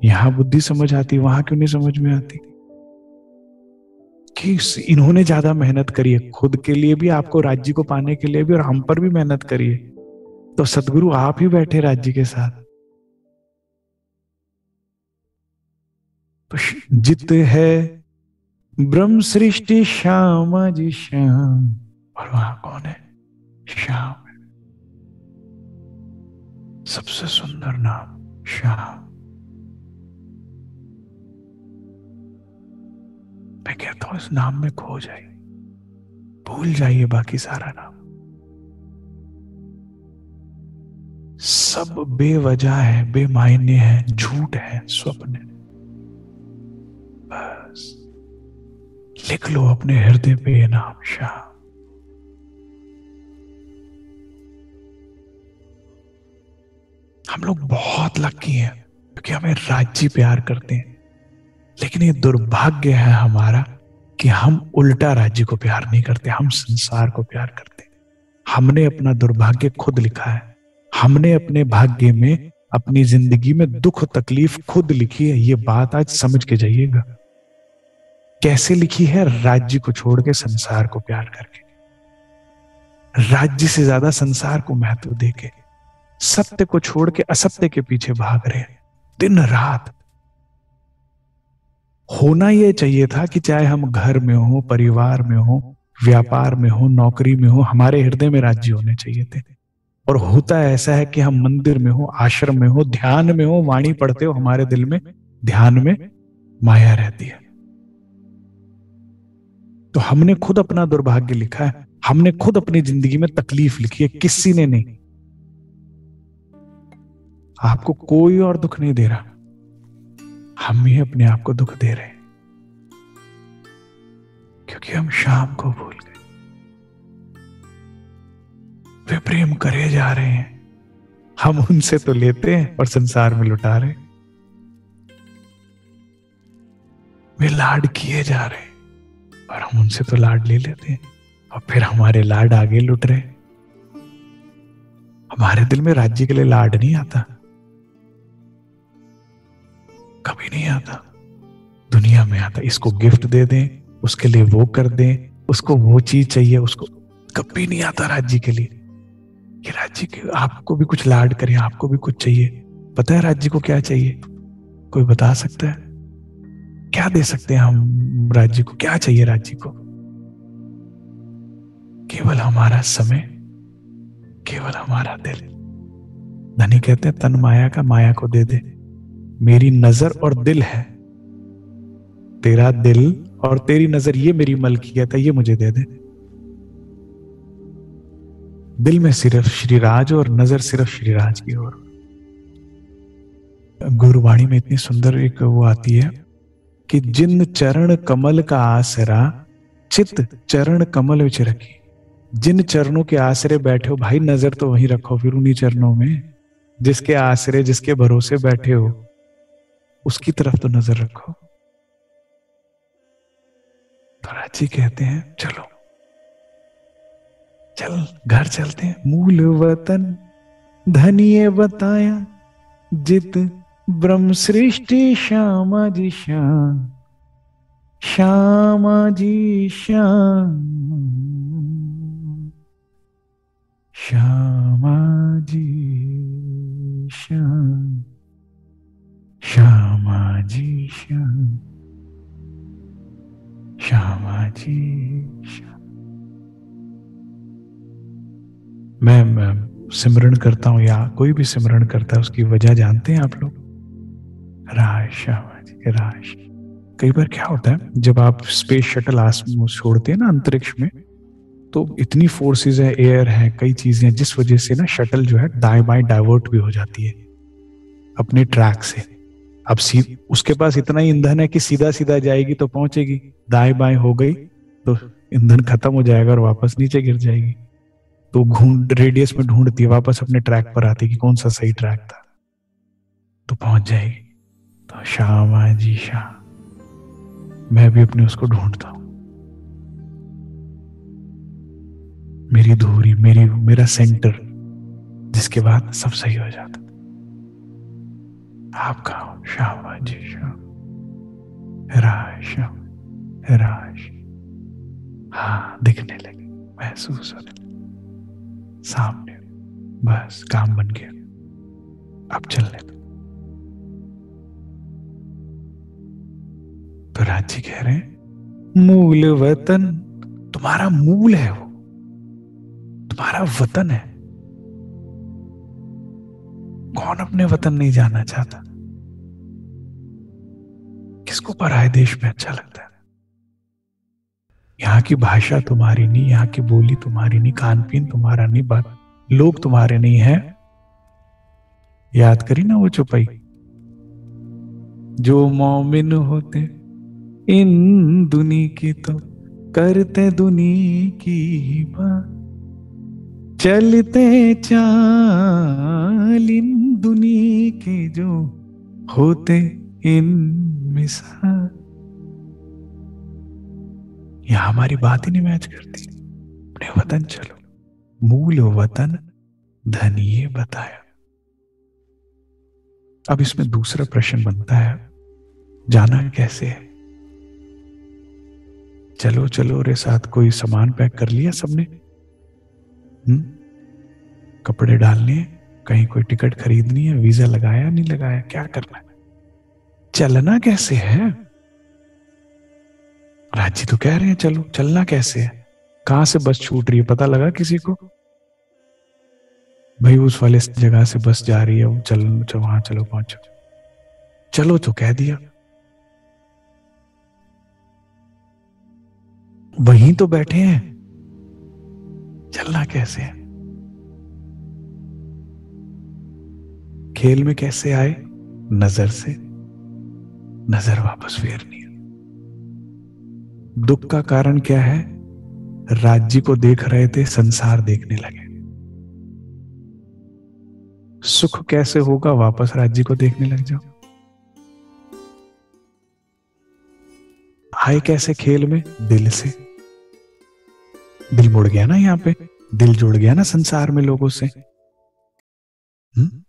यहाँ बुद्धि समझ आती, वहां क्यों नहीं समझ में आती कि इन्होंने ज्यादा मेहनत करी है खुद के लिए भी, आपको राज्य को पाने के लिए भी, और हम पर भी मेहनत करी है। तो सदगुरु आप ही बैठे राज्य के साथ। तो जित है ब्रह्म सृष्टि श्यामा जी श्याम, और वहां कौन है? श्याम है। सबसे सुंदर नाम श्याम। मैं कहता हूं इस नाम में खो जाइए, भूल जाइए बाकी सारा नाम। सब बेवजह है, बेमायने है, झूठ है, स्वप्न है। बस लिख लो अपने हृदय पे ये नाम शाह। हम लोग बहुत लकी हैं क्योंकि हमें राज्य प्यार करते हैं, लेकिन ये दुर्भाग्य है हमारा कि हम उल्टा राज्य को प्यार नहीं करते, हम संसार को प्यार करते। हमने अपना दुर्भाग्य खुद लिखा है, हमने अपने भाग्य में, अपनी जिंदगी में दुख तकलीफ खुद लिखी है। ये बात आज समझ के जाइएगा, कैसे लिखी है? राज्य को छोड़ के संसार को प्यार करके, राज्य से ज्यादा संसार को महत्व देके, सत्य को छोड़ के असत्य के पीछे भाग रहे हैं दिन रात। होना यह चाहिए था कि चाहे हम घर में हो, परिवार में हो, व्यापार में हो, नौकरी में हो, हमारे हृदय में राज्य होने चाहिए थे। और होता ऐसा है कि हम मंदिर में हो, आश्रम में हो, ध्यान में हो, वाणी पढ़ते हो, हमारे दिल में ध्यान में माया रहती है। तो हमने खुद अपना दुर्भाग्य लिखा है, हमने खुद अपनी जिंदगी में तकलीफ लिखी है, किसी ने नहीं। आपको कोई और दुख नहीं दे रहा, हम ही अपने आप को दुख दे रहे हैं, क्योंकि हम शाम को भूल गए। वे प्रेम करे जा रहे हैं, हम उनसे तो लेते हैं और संसार में लुटा रहे हैं। वे लाड किए जा रहे हैं और हम उनसे तो लाड ले लेते हैं, और फिर हमारे लाड आगे लुट रहे हैं। हमारे दिल में राज्य के लिए लाड नहीं आता, कभी नहीं आता, दुनिया में आता। इसको गिफ्ट दे दें, उसके लिए वो कर दें, उसको वो चीज चाहिए, उसको कभी नहीं आता राज्य के लिए कि राज्य के आपको भी कुछ लाड करें, आपको भी कुछ चाहिए। पता है राज्य को क्या चाहिए? कोई बता सकता है? क्या दे सकते हैं हम राज्य को? क्या चाहिए राज्य को? केवल हमारा समय, केवल हमारा दिल। धनी कहते हैं तन माया का माया को दे दे, मेरी नजर और दिल है, तेरा दिल और तेरी नजर, ये मेरी मलकियत है, ये मुझे दे दे। दिल में सिर्फ श्रीराज और नजर सिर्फ श्रीराज की ओर। गुरुवाणी में इतनी सुंदर एक वो आती है कि जिन चरण कमल का आसरा चित चरण कमल विच रखी, जिन चरणों के आसरे बैठे हो भाई नजर तो वहीं रखो फिर उन्हीं चरणों में, जिसके आसरे जिसके भरोसे बैठे हो उसकी तरफ तो नजर रखो। तो राजी कहते हैं चलो चल घर चलते हैं। मूल वतन धनिये बताया जित ब्रह्म सृष्टि श्यामा जी श्याम, श्यामा जी श्याम, श्यामा जी श्याम, श्यामा जी श्याम, श्यामा जी श्याम। मैं मैं सिमरण करता हूं या कोई भी सिमरण करता है उसकी वजह जानते हैं आप लोग? राश राश। कई बार क्या होता है जब आप स्पेस शटल आसमान छोड़ते हैं ना अंतरिक्ष में, तो इतनी फोर्सेस है, एयर है, कई चीजें हैं, जिस वजह से ना शटल जो है दाएं बाएं डाइवर्ट भी हो जाती है अपने ट्रैक से। अब सी उसके पास इतना ही ईंधन है कि सीधा सीधा जाएगी तो पहुंचेगी, दाएं बाएं हो गई तो ईंधन खत्म हो जाएगा और वापस नीचे गिर जाएगी। तो घूम रेडियस में ढूंढती है, वापस अपने ट्रैक पर आती कि कौन सा सही ट्रैक था तो पहुंच जाएगी। तो श्यामा जी श्याम, मैं भी अपने उसको ढूंढता हूं। मेरी धूरी, मेरी मेरा सेंटर, जिसके बाद सब सही हो जाता। आप कहाँ हो? श्यामा जी श्याम, राश राश। हाँ, दिखने लगे, महसूस होने लगे सामने, बस काम बन गया, अब चलने दो। तो राजी कह रहे हैं मूल वतन, तुम्हारा मूल है वो, तुम्हारा वतन है। कौन अपने वतन नहीं जाना चाहता? किसको पराये देश में अच्छा लगता है? यहाँ की भाषा तुम्हारी नहीं, यहाँ की बोली तुम्हारी नहीं, खान पीन तुम्हारा नहीं, बात लोग तुम्हारे नहीं है। याद करी ना वो चुपाई, जो मोमिन होते इन दुनी की तो करते दुनी की बात, चलते चाल इन दुनी के जो होते इन मिसाल। यहाँ हमारी बात ही नहीं मैच करती। अपने वतन चलो, मूल वतन धनिये बताया। अब इसमें दूसरा प्रश्न बनता है, जाना कैसे है? चलो चलो रे, साथ कोई सामान पैक कर लिया सबने, हम्म कपड़े डालने, कहीं कोई टिकट खरीदनी है, वीजा लगाया नहीं लगाया, क्या करना है, चलना कैसे है? राजी तो कह रहे हैं चलो, चलना कैसे है? कहां से बस छूट रही है पता लगा किसी को? भाई उस वाले जगह से बस जा रही है, वो चलो चलो वहां चलो पहुंचो। चलो तो कह दिया, वहीं तो बैठे हैं, चलना कैसे है? खेल में कैसे आए? नजर से, नजर वापस फेरनी। दुख का कारण क्या है? राज्य को देख रहे थे, संसार देखने लगे। सुख कैसे होगा? वापस राज्य को देखने लग जाओ। आए कैसे खेल में? दिल से। दिल मुड़ गया ना, यहाँ पे दिल जुड़ गया ना संसार में लोगों से। हम्म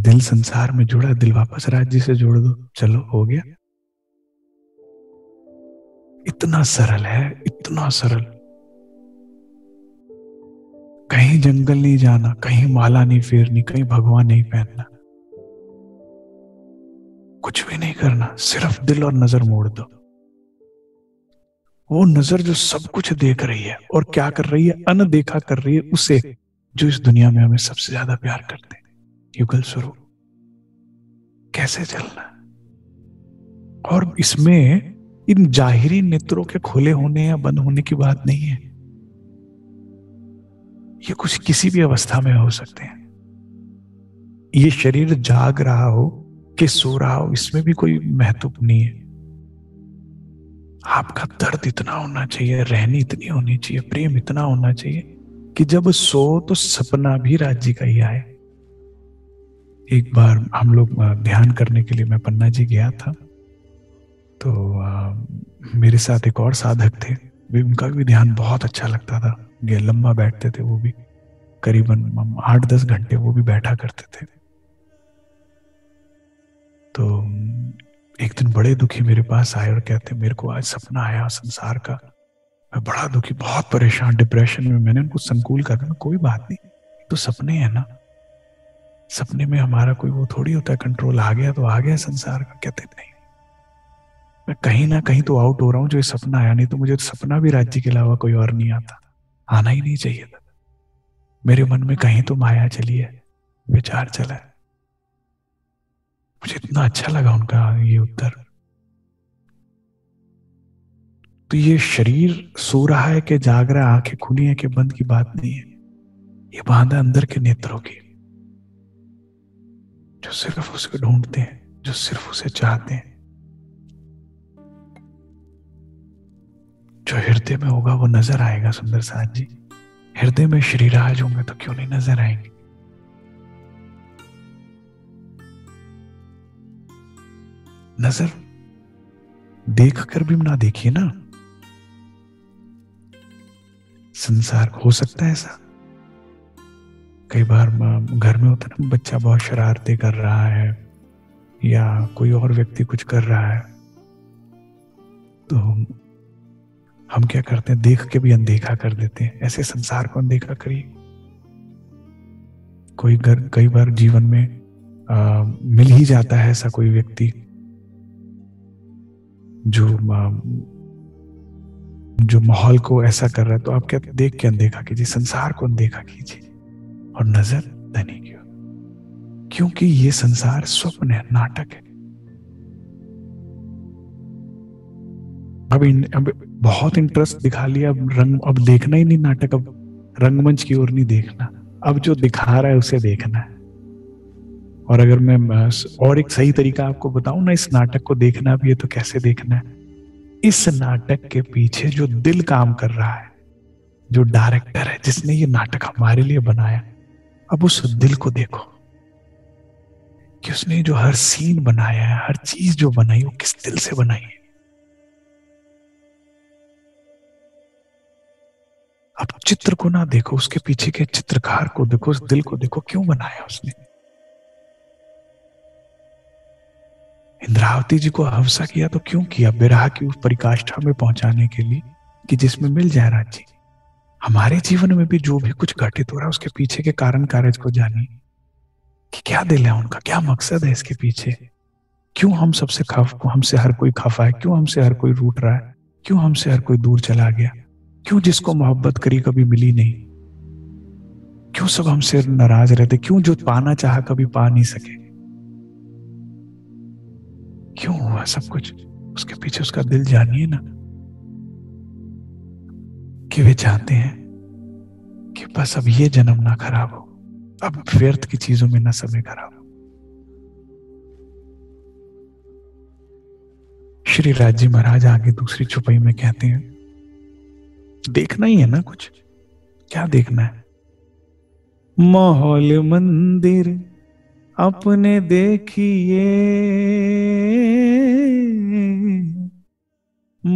दिल संसार में जुड़ा, दिल वापस राज्य से जोड़ दो, चलो हो गया। इतना सरल है, इतना सरल। कहीं जंगल नहीं जाना, कहीं माला नहीं फेरनी, कहीं भगवा नहीं पहनना, कुछ भी नहीं करना, सिर्फ दिल और नजर मोड़ दो। वो नजर जो सब कुछ देख रही है और क्या कर रही है, अनदेखा कर रही है उसे, जो इस दुनिया में हमें सबसे ज्यादा प्यार करते हैं। युगल स्वरूप कैसे चलना? और इसमें इन जाहिरी नेत्रों के खोले होने या बंद होने की बात नहीं है। ये कुछ किसी भी अवस्था में हो सकते हैं। ये शरीर जाग रहा हो कि सो रहा हो, इसमें भी कोई महत्व नहीं है। आपका दर्द इतना होना चाहिए, रहनी इतनी होनी चाहिए, प्रेम इतना होना चाहिए कि जब सो तो सपना भी राज्य का ही आए। एक बार हम लोग ध्यान करने के लिए मैं पन्ना जी गया था, तो आ, मेरे साथ एक और साधक थे, भी उनका भी ध्यान बहुत अच्छा लगता था, लंबा बैठते थे, वो भी करीबन आठ दस घंटे वो भी बैठा करते थे। तो एक दिन बड़े दुखी मेरे पास आए और कहते मेरे को आज सपना आया संसार का, मैं बड़ा दुखी, बहुत परेशान, डिप्रेशन में। मैंने उनको संकुल करना, कोई बात नहीं, तो सपने हैं ना, सपने में हमारा कोई वो थोड़ी होता है, कंट्रोल आ गया तो आ गया संसार का। कहते नहीं, मैं कहीं ना कहीं तो आउट हो रहा हूं जो ये सपना आया, नहीं तो मुझे सपना भी राज्य के अलावा कोई और नहीं आता, आना ही नहीं चाहिए था। मेरे मन में कहीं तो माया चली है, विचार चला है। मुझे इतना अच्छा लगा उनका ये उत्तर। तो ये शरीर सो रहा है कि जाग रहा है, आंखें खुली है कि बंद की बात नहीं है, ये बांधा अंदर के नेत्रों की, जो सिर्फ उसको ढूंढते हैं, जो सिर्फ उसे चाहते हैं। जो हृदय में होगा वो नजर आएगा। सुंदर साथ जी, हृदय में श्री राज होंगे तो क्यों नहीं नजर आएंगे। नजर देख कर भी ना देखिए ना संसार, हो सकता है ऐसा। कई बार घर में होता ना, बच्चा बहुत शरारतें कर रहा है या कोई और व्यक्ति कुछ कर रहा है, तो हम क्या करते हैं, देख के भी अनदेखा कर देते हैं। ऐसे संसार को अनदेखा करिए। कोई घर कई बार जीवन में आ, मिल ही जाता है ऐसा कोई व्यक्ति जो आ, जो माहौल को ऐसा कर रहा है, तो आप क्या देख के अनदेखा कीजिए, संसार को अनदेखा कीजिए और नजर धनी की ओर, क्योंकि ये संसार स्वप्न है, नाटक है। अब इन, अब बहुत इंटरेस्ट दिखा लिया, अब रंग, अब देखना ही नहीं नाटक, अब रंगमंच की ओर नहीं देखना, अब जो दिखा रहा है उसे देखना है। और अगर मैं और एक सही तरीका आपको बताऊं ना, इस नाटक को देखना भी है तो कैसे देखना है, इस नाटक के पीछे जो दिल काम कर रहा है, जो डायरेक्टर है जिसने ये नाटक हमारे लिए बनाया, अब उस दिल को देखो कि उसने जो हर सीन बनाया है, हर चीज जो बनाई, वो किस दिल से बनाई है। अब चित्र को ना देखो, उसके पीछे के चित्रकार को देखो, उस दिल को देखो, क्यों बनाया उसने। इंद्रावती जी को हवसा किया तो क्यों किया, विरह की उस परिकाष्ठा में पहुंचाने के लिए कि जिसमें मिल जाए राज्य। हमारे जीवन में भी जो भी कुछ घटित हो रहा है, उसके पीछे के कारण कार्य को जानिए कि क्या दिल है उनका, क्या मकसद है इसके पीछे, क्यों हम सबसे खफ हमसे हर कोई खफा है, क्यों हमसे हर कोई रूठ रहा है, क्यों हमसे हर कोई दूर चला गया, क्यों जिसको मोहब्बत करी कभी मिली नहीं, क्यों सब हमसे नाराज रहते, क्यों जो पाना चाहा कभी पा नहीं सके, क्यों हुआ सब कुछ, उसके पीछे उसका दिल जानिए ना कि वे चाहते हैं कि बस अब ये जन्म ना खराब हो, अब व्यर्थ की चीजों में ना समय खराब हो। श्री राजी महाराज आगे दूसरी चौपाई में कहते हैं, देखना ही है ना कुछ, क्या देखना है। माहौल मंदिर अपने देखिए,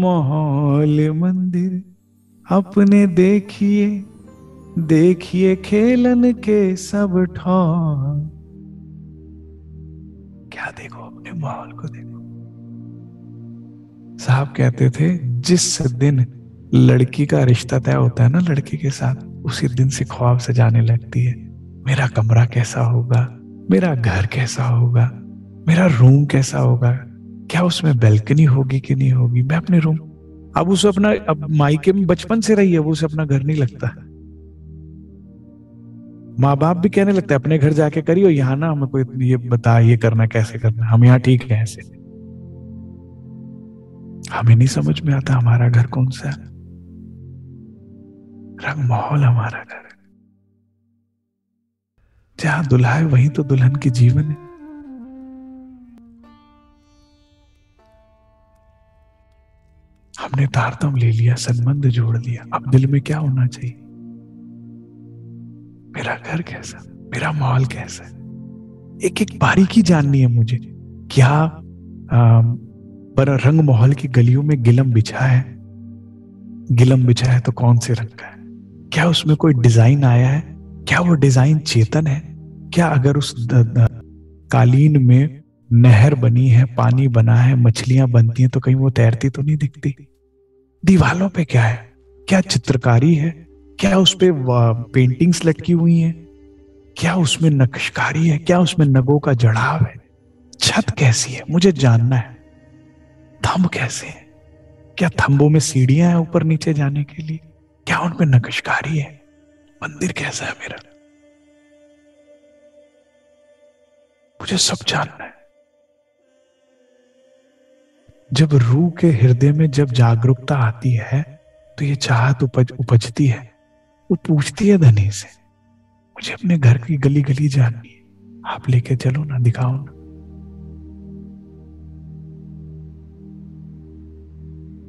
माहौल मंदिर अपने देखिए, देखिए खेलन के सब ठौर। क्या देखो, अपने माहौल को देखो। साहब कहते थे जिस दिन लड़की का रिश्ता तय होता है ना लड़के के साथ, उसी दिन से ख्वाब सजाने लगती है। मेरा कमरा कैसा होगा, मेरा घर कैसा होगा, मेरा रूम कैसा होगा, क्या उसमें बेल्कनी होगी कि नहीं होगी, मैं अपने रूम। अब उसे अपना, अब मायके में बचपन से रही है वो, उसे अपना घर नहीं लगता। माँ बाप भी कहने लगता है अपने घर जाके करियो, यहाँ ना हमें कोई ये बता ये करना कैसे करना, हम यहाँ ठीक है ऐसे। हमें नहीं समझ में आता हमारा घर कौन सा है। रंग महल हमारा घर है, जहां दुल्हा है वहीं तो दुल्हन के जीवन है। हमने तारतम ले लिया, संबंध जोड़ लिया। अब दिल में क्या होना चाहिए? मेरा घर कैसा, मेरा माहौल कैसा है, एक एक बारीकी जाननी है मुझे। क्या आ, पर रंग महल की गलियों में गिलम बिछा है? गिलम बिछा है तो कौन से रंग का है? क्या उसमें कोई डिजाइन आया है? क्या वो डिजाइन चेतन है? क्या अगर उस द, द, कालीन में नहर बनी है, पानी बना है, मछलियां बनती हैं, तो कहीं वो तैरती तो नहीं दिखती? दीवालों पे क्या है? क्या चित्रकारी है? क्या उसपे पेंटिंग्स लटकी हुई है? क्या उसमें नक्शकारी है? क्या उसमें नगों का जड़ाव है? छत कैसी है? मुझे जानना है। थंब कैसे हैं? क्या थंबों में सीढ़ियां हैं ऊपर नीचे जाने के लिए? क्या उनमें नक्शकारी है? मंदिर कैसा है मेरा? मुझे सब जानना है। जब रूह के हृदय में जब जागरूकता आती है तो ये चाहत उपज उपजती है। वो पूछती है धनी से, मुझे अपने घर की गली गली जाननी है, आप लेके चलो ना, दिखाओ ना।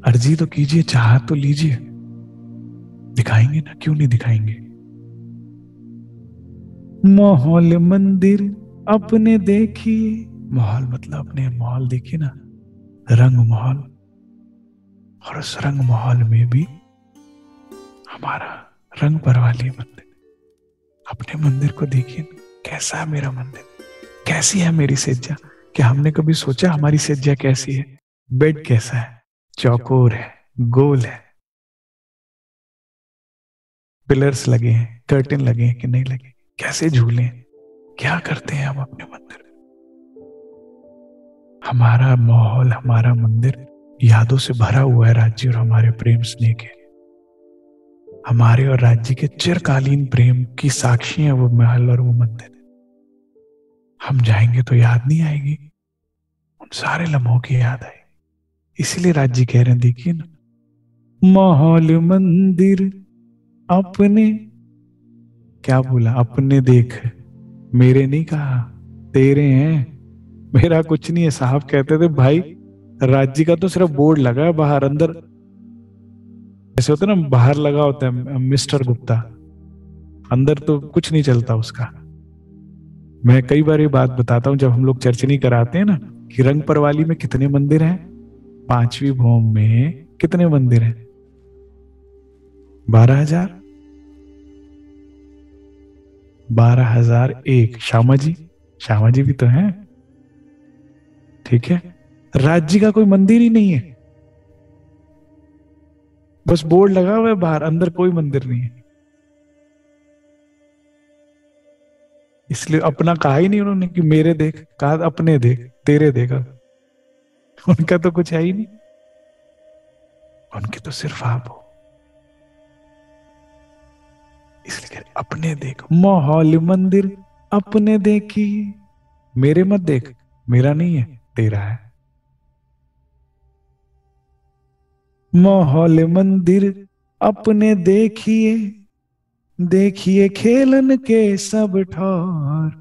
अर्जी तो कीजिए, चाह तो लीजिए, दिखाएंगे ना, क्यों नहीं दिखाएंगे। माहौल मंदिर अपने देखिए, माहौल मतलब अपने माहौल देखिए ना, रंग माहौल। और उस रंग माहौल में भी हमारा रंग परवाली मंदिर, अपने मंदिर को देखिए, कैसा है मेरा मंदिर, कैसी है मेरी सेज्जा। क्या हमने कभी सोचा हमारी सेज्जा कैसी है? बेड कैसा है? चौकोर है, गोल है, पिलर्स लगे हैं, कर्टन लगे हैं कि नहीं लगे, कैसे झूले हैं, क्या करते हैं हम अपने मंदिर। हमारा माहौल, हमारा मंदिर यादों से भरा हुआ है राज्य और हमारे प्रेम स्नेह के। हमारे और राज्य के चिरकालीन प्रेम की साक्षी है वो महल और वो मंदिर। हम जाएंगे तो याद नहीं आएगी, उन सारे लम्हों की याद आएगी। इसीलिए राज्य कह रहे हैं, देखिए ना, माहौल मंदिर अपने, क्या बोला, अपने देख, मेरे नहीं कहा, तेरे हैं, मेरा कुछ नहीं है। साहब कहते थे भाई राज्य का तो सिर्फ बोर्ड लगा है बाहर, अंदर ऐसे होते ना, बाहर लगा होता है मिस्टर गुप्ता, अंदर तो कुछ नहीं चलता उसका। मैं कई बार ये बात बताता हूँ जब हम लोग चर्चनी कराते हैं ना, कि रंग परवाली में कितने मंदिर हैं, पांचवी भूम में कितने मंदिर हैं, बारह हजार बारह हजार एक श्यामा जी, श्यामा जी भी तो हैं, ठीक है। राज्य का कोई मंदिर ही नहीं है, बस बोर्ड लगा हुआ है बाहर, अंदर कोई मंदिर नहीं है। इसलिए अपना कहा ही नहीं उन्होंने कि मेरे देख, कहा अपने देख, तेरे देखा, उनका तो कुछ है ही नहीं, उनके तो सिर्फ आप हो। इसलिए अपने देख, माहौल मंदिर अपने देखी, मेरे मत देख, मेरा नहीं है, तेरा है। माहौल मंदिर अपने देखिए, देखिए खेलन के सब ठौर।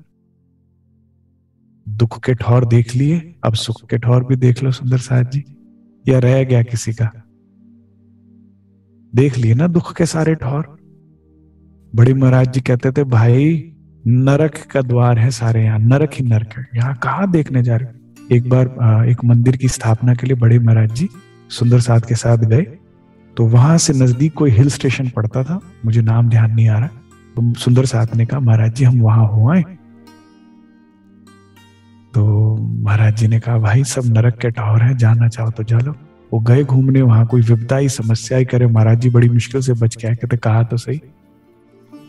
दुख के ठौर देख लिए, अब सुख के ठौर भी देख लो सुंदर साथ जी, या रह गया किसी का? देख लिए ना दुख के सारे ठौर। बड़े महाराज जी कहते थे भाई नरक का द्वार है सारे, यहाँ नरक ही नरक है, यहाँ कहाँ देखने जा रहे। एक बार एक मंदिर की स्थापना के लिए बड़े महाराज जी सुंदर साथ के साथ गए, तो वहां से नजदीक कोई हिल स्टेशन पड़ता था, मुझे नाम ध्यान नहीं आ रहा। तो सुंदर साथ ने कहा महाराज जी हम वहां हो आए, तो महाराज जी ने कहा भाई सब नरक के ठौर हैं, जाना चाहो तो जा लो। वो गए घूमने, वहां कोई विपदा ही समस्या ही करे, महाराज जी बड़ी मुश्किल से बच के आए। कहते कहा तो सही,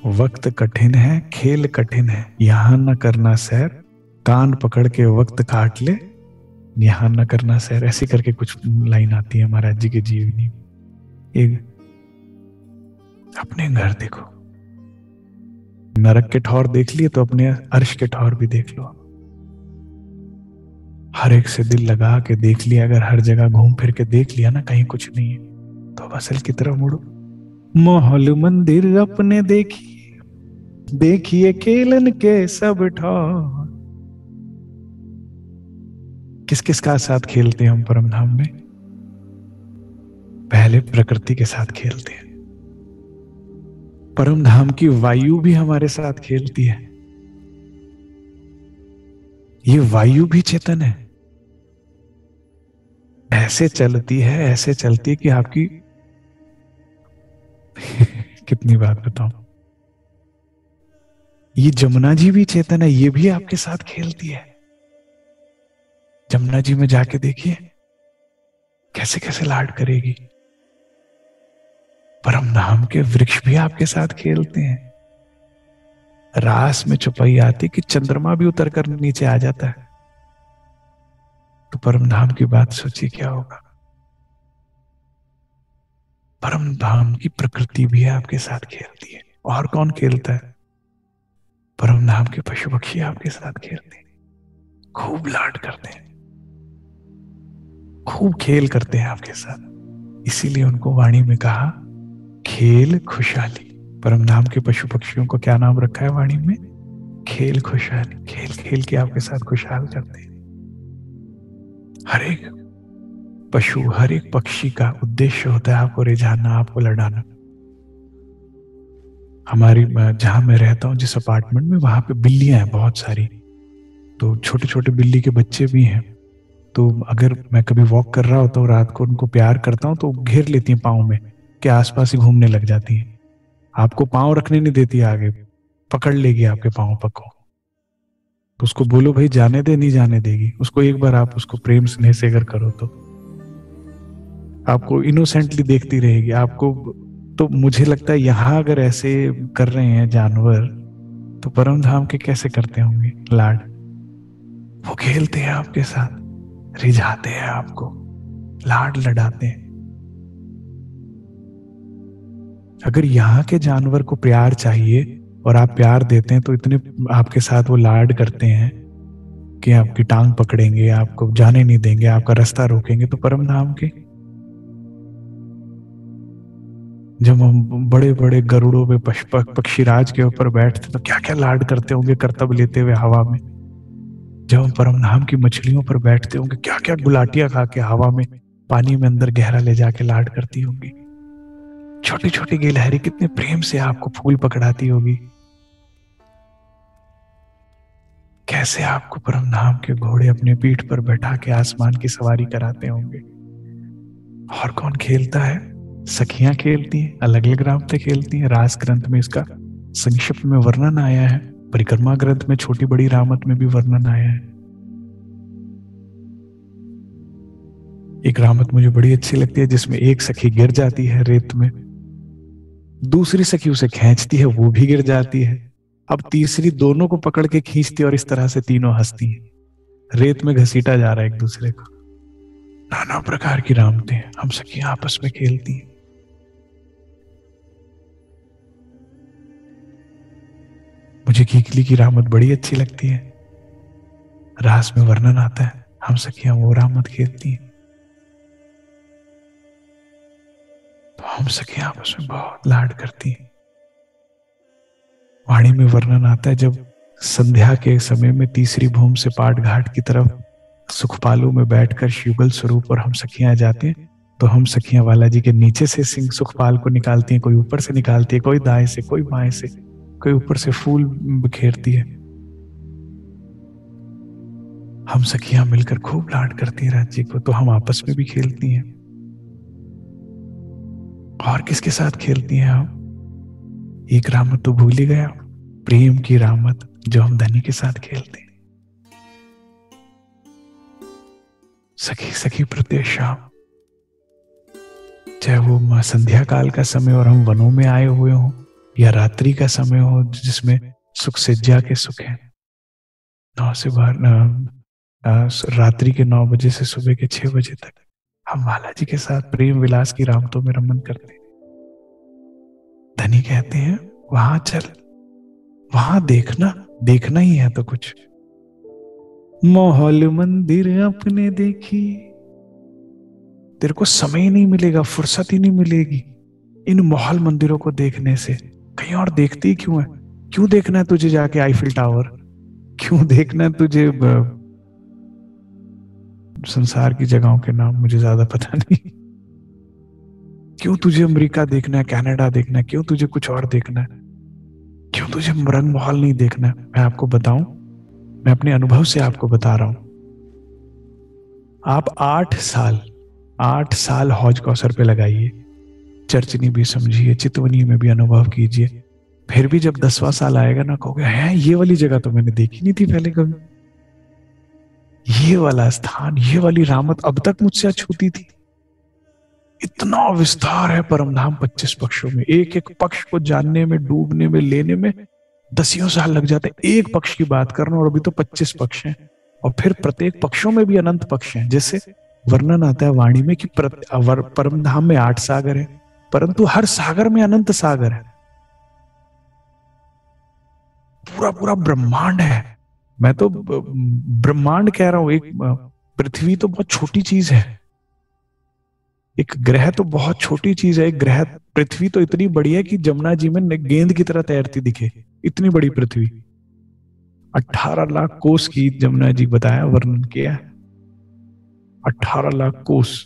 वक्त कठिन है, खेल कठिन है, यहाँ न करना सैर, कान पकड़ के वक्त काट ले, यहाँ न करना सैर, ऐसी करके कुछ लाइन आती है महाराज जी के जीवनी। एक अपने घर देखो, नरक के ठौर देख लिए तो अपने अर्श के ठौर भी देख लो। हर एक से दिल लगा के देख लिया, अगर हर जगह घूम फिर के देख लिया ना कहीं कुछ नहीं है, तो अब असल की तरफ मुड़ो। माहौल मंदिर अपने देखिए, देखिए केलन के सब ठाव। किस किस का साथ खेलते हैं हम परमधाम में? पहले प्रकृति के साथ खेलते हैं। परमधाम की वायु भी हमारे साथ खेलती है। ये वायु भी चेतन है, ऐसे चलती है, ऐसे चलती है कि आपकी कितनी बात बताऊं। ये जमुना जी भी चेतन है, ये भी आपके साथ खेलती है। जमुना जी में जाके देखिए कैसे कैसे लाड करेगी। परमधाम के वृक्ष भी आपके साथ खेलते हैं। रास में छुपाई आती कि चंद्रमा भी उतर कर नीचे आ जाता है। तो परमधाम की बात सोचिए क्या होगा। परमधाम की प्रकृति भी आपके साथ खेलती है। और कौन खेलता है? परमधाम के पशु पक्षी आपके साथ खेलते हैं, खूब लाड करते हैं, खूब खेल करते हैं आपके साथ। इसीलिए उनको वाणी में कहा खेल खुशहाली। परमधाम के पशु पक्षियों को क्या नाम रखा है वाणी में? खेल खुशहाली। खेल खेल के आपके साथ खुशहाल करते हैं। हर एक पशु, हर एक पक्षी का उद्देश्य होता है आपको रिझाना, आपको लड़ाना। हमारी जहां मैं रहता हूं, जिस अपार्टमेंट में, वहां पे बिल्लियां हैं बहुत सारी। तो छोटे छोटे बिल्ली के बच्चे भी हैं। तो अगर मैं कभी वॉक कर रहा होता हूँ रात को, उनको प्यार करता हूँ, तो घेर लेती हैं पाँव में के आसपास ही घूमने लग जाती हैं। आपको पाँव रखने नहीं देती, आगे पकड़ लेगी आपके पाँव पको। तो उसको बोलो भाई जाने दे, नहीं जाने देगी। उसको एक बार आप उसको प्रेम स्नेह से अगर करो तो आपको इनोसेंटली देखती रहेगी आपको। तो मुझे लगता है यहाँ अगर ऐसे कर रहे हैं जानवर, तो परमधाम के कैसे करते होंगे लाड। वो खेलते हैं आपके साथ, रिझाते हैं आपको, लाड लड़ाते हैं। अगर यहाँ के जानवर को प्यार चाहिए और आप प्यार देते हैं, तो इतने आपके साथ वो लाड करते हैं कि आपकी टांग पकड़ेंगे, आपको जाने नहीं देंगे, आपका रास्ता रोकेंगे। तो परमधाम के जब हम बड़े बड़े गरुड़ों पे पक्षीराज के ऊपर बैठते तो क्या क्या लाड करते होंगे, करतब लेते हुए हवा में। जब हम परमधाम की मछलियों पर बैठते होंगे, क्या क्या गुलाटियां खा के हवा में, पानी में अंदर गहरा ले जाके लाड करती होंगी। छोटी छोटी गिलहरी कितने प्रेम से आपको फूल पकड़ाती होगी। कैसे आपको परमधाम के घोड़े अपने पीठ पर बैठा के आसमान की सवारी कराते होंगे। और कौन खेलता है? सखियां खेलती हैं, अलग अलग रास्ते खेलती हैं। रास ग्रंथ में इसका संक्षिप्त में वर्णन आया है, परिक्रमा ग्रंथ में छोटी बड़ी रामत में भी वर्णन आया है। एक रामत मुझे बड़ी अच्छी लगती है जिसमें एक सखी गिर जाती है रेत में, दूसरी सखी उसे खींचती है, वो भी गिर जाती है। अब तीसरी दोनों को पकड़ के खींचती है और इस तरह से तीनों हंसती है। रेत में घसीटा जा रहा है एक दूसरे को। नाना प्रकार की रामतें हम सखियां आपस में खेलती हैं। मुझे कीकली की रामत बड़ी अच्छी लगती है। रास में वर्णन आता है हम सखियां वो रामत खेलती हैं। तो हम सखियां आपस में बहुत लाड करती हैं। वाणी में वर्णन आता है जब संध्या के समय में तीसरी भूम से पाट घाट की तरफ सुखपालों में बैठकर युगल स्वरूप और हम सखियां जाते हैं, तो हम सखियां वाला जी के नीचे से सिंह सुखपाल को निकालती हैं, कोई ऊपर से निकालती है, कोई दाएं से, कोई बाएं से, कोई ऊपर से फूल बिखेरती है। हम सखियां मिलकर खूब लाड करती हैं राज्य को। तो हम आपस में भी खेलती हैं। और किसके साथ खेलती हैं हम? एक रामत तो भूल ही गया, प्रेम की रामत जो हम धनी के साथ खेलते हैं। सखी सखी प्रत्येक शाम, चाहे वो संध्या काल का समय और हम वनों में आए हुए हों, या रात्रि का समय हो जिसमें सुख सिज्जा के सुख है, नौ से बारह, रात्रि के नौ बजे से सुबह के छह बजे तक हम बाला जी के साथ प्रेम विलास की रामतों में रमन करते हैं। धनी कहते हैं वहां चल, वहां देखना, देखना ही है तो कुछ। माहौल मंदिर अपने देखी, तेरे को समय नहीं मिलेगा, फुर्सत ही नहीं मिलेगी इन माहौल मंदिरों को देखने से। कहीं और देखती क्यों है? क्यों देखना है तुझे जाके आईफिल टावर, क्यों देखना है तुझे संसार की जगहों के नाम मुझे ज्यादा पता नहीं, क्यों तुझे अमेरिका देखना है, कनाडा देखना है, क्यों तुझे कुछ और देखना है, क्यों तुझे रंग महल नहीं देखना है। मैं आपको बताऊं, मैं अपने अनुभव से आपको बता रहा हूं। आप आठ साल आठ साल हौज कौसर पे लगाइए, चर्चनी भी समझिए, चितवनी में भी अनुभव कीजिए, फिर भी जब दसवां साल आएगा ना कहोगे है ये वाली जगह तो मैंने देखी नहीं थी पहले कभी, ये वाला स्थान, ये वाली रामत अब तक मुझसे अछूती थी। इतना विस्तार है परमधाम, पच्चीस पक्षों में, एक एक पक्ष को जानने में, डूबने में, लेने में दसियों साल लग जाते हैं। एक पक्ष की बात करना, और अभी तो पच्चीस पक्ष हैं, और फिर प्रत्येक पक्षों में भी अनंत पक्ष हैं। जैसे वर्णन आता है वाणी में कि परमधाम में आठ सागर है, परंतु हर सागर में अनंत सागर है, पूरा पूरा ब्रह्मांड है। मैं तो ब्रह्मांड कह रहा हूं, एक पृथ्वी तो बहुत छोटी चीज है, एक ग्रह तो बहुत छोटी चीज है, एक ग्रह पृथ्वी तो इतनी बड़ी है कि जमुना जी में गेंद की तरह तैरती दिखे, इतनी बड़ी पृथ्वी। अठारह लाख कोस की जमुना जी बताया, वर्णन किया, अठारह लाख कोस।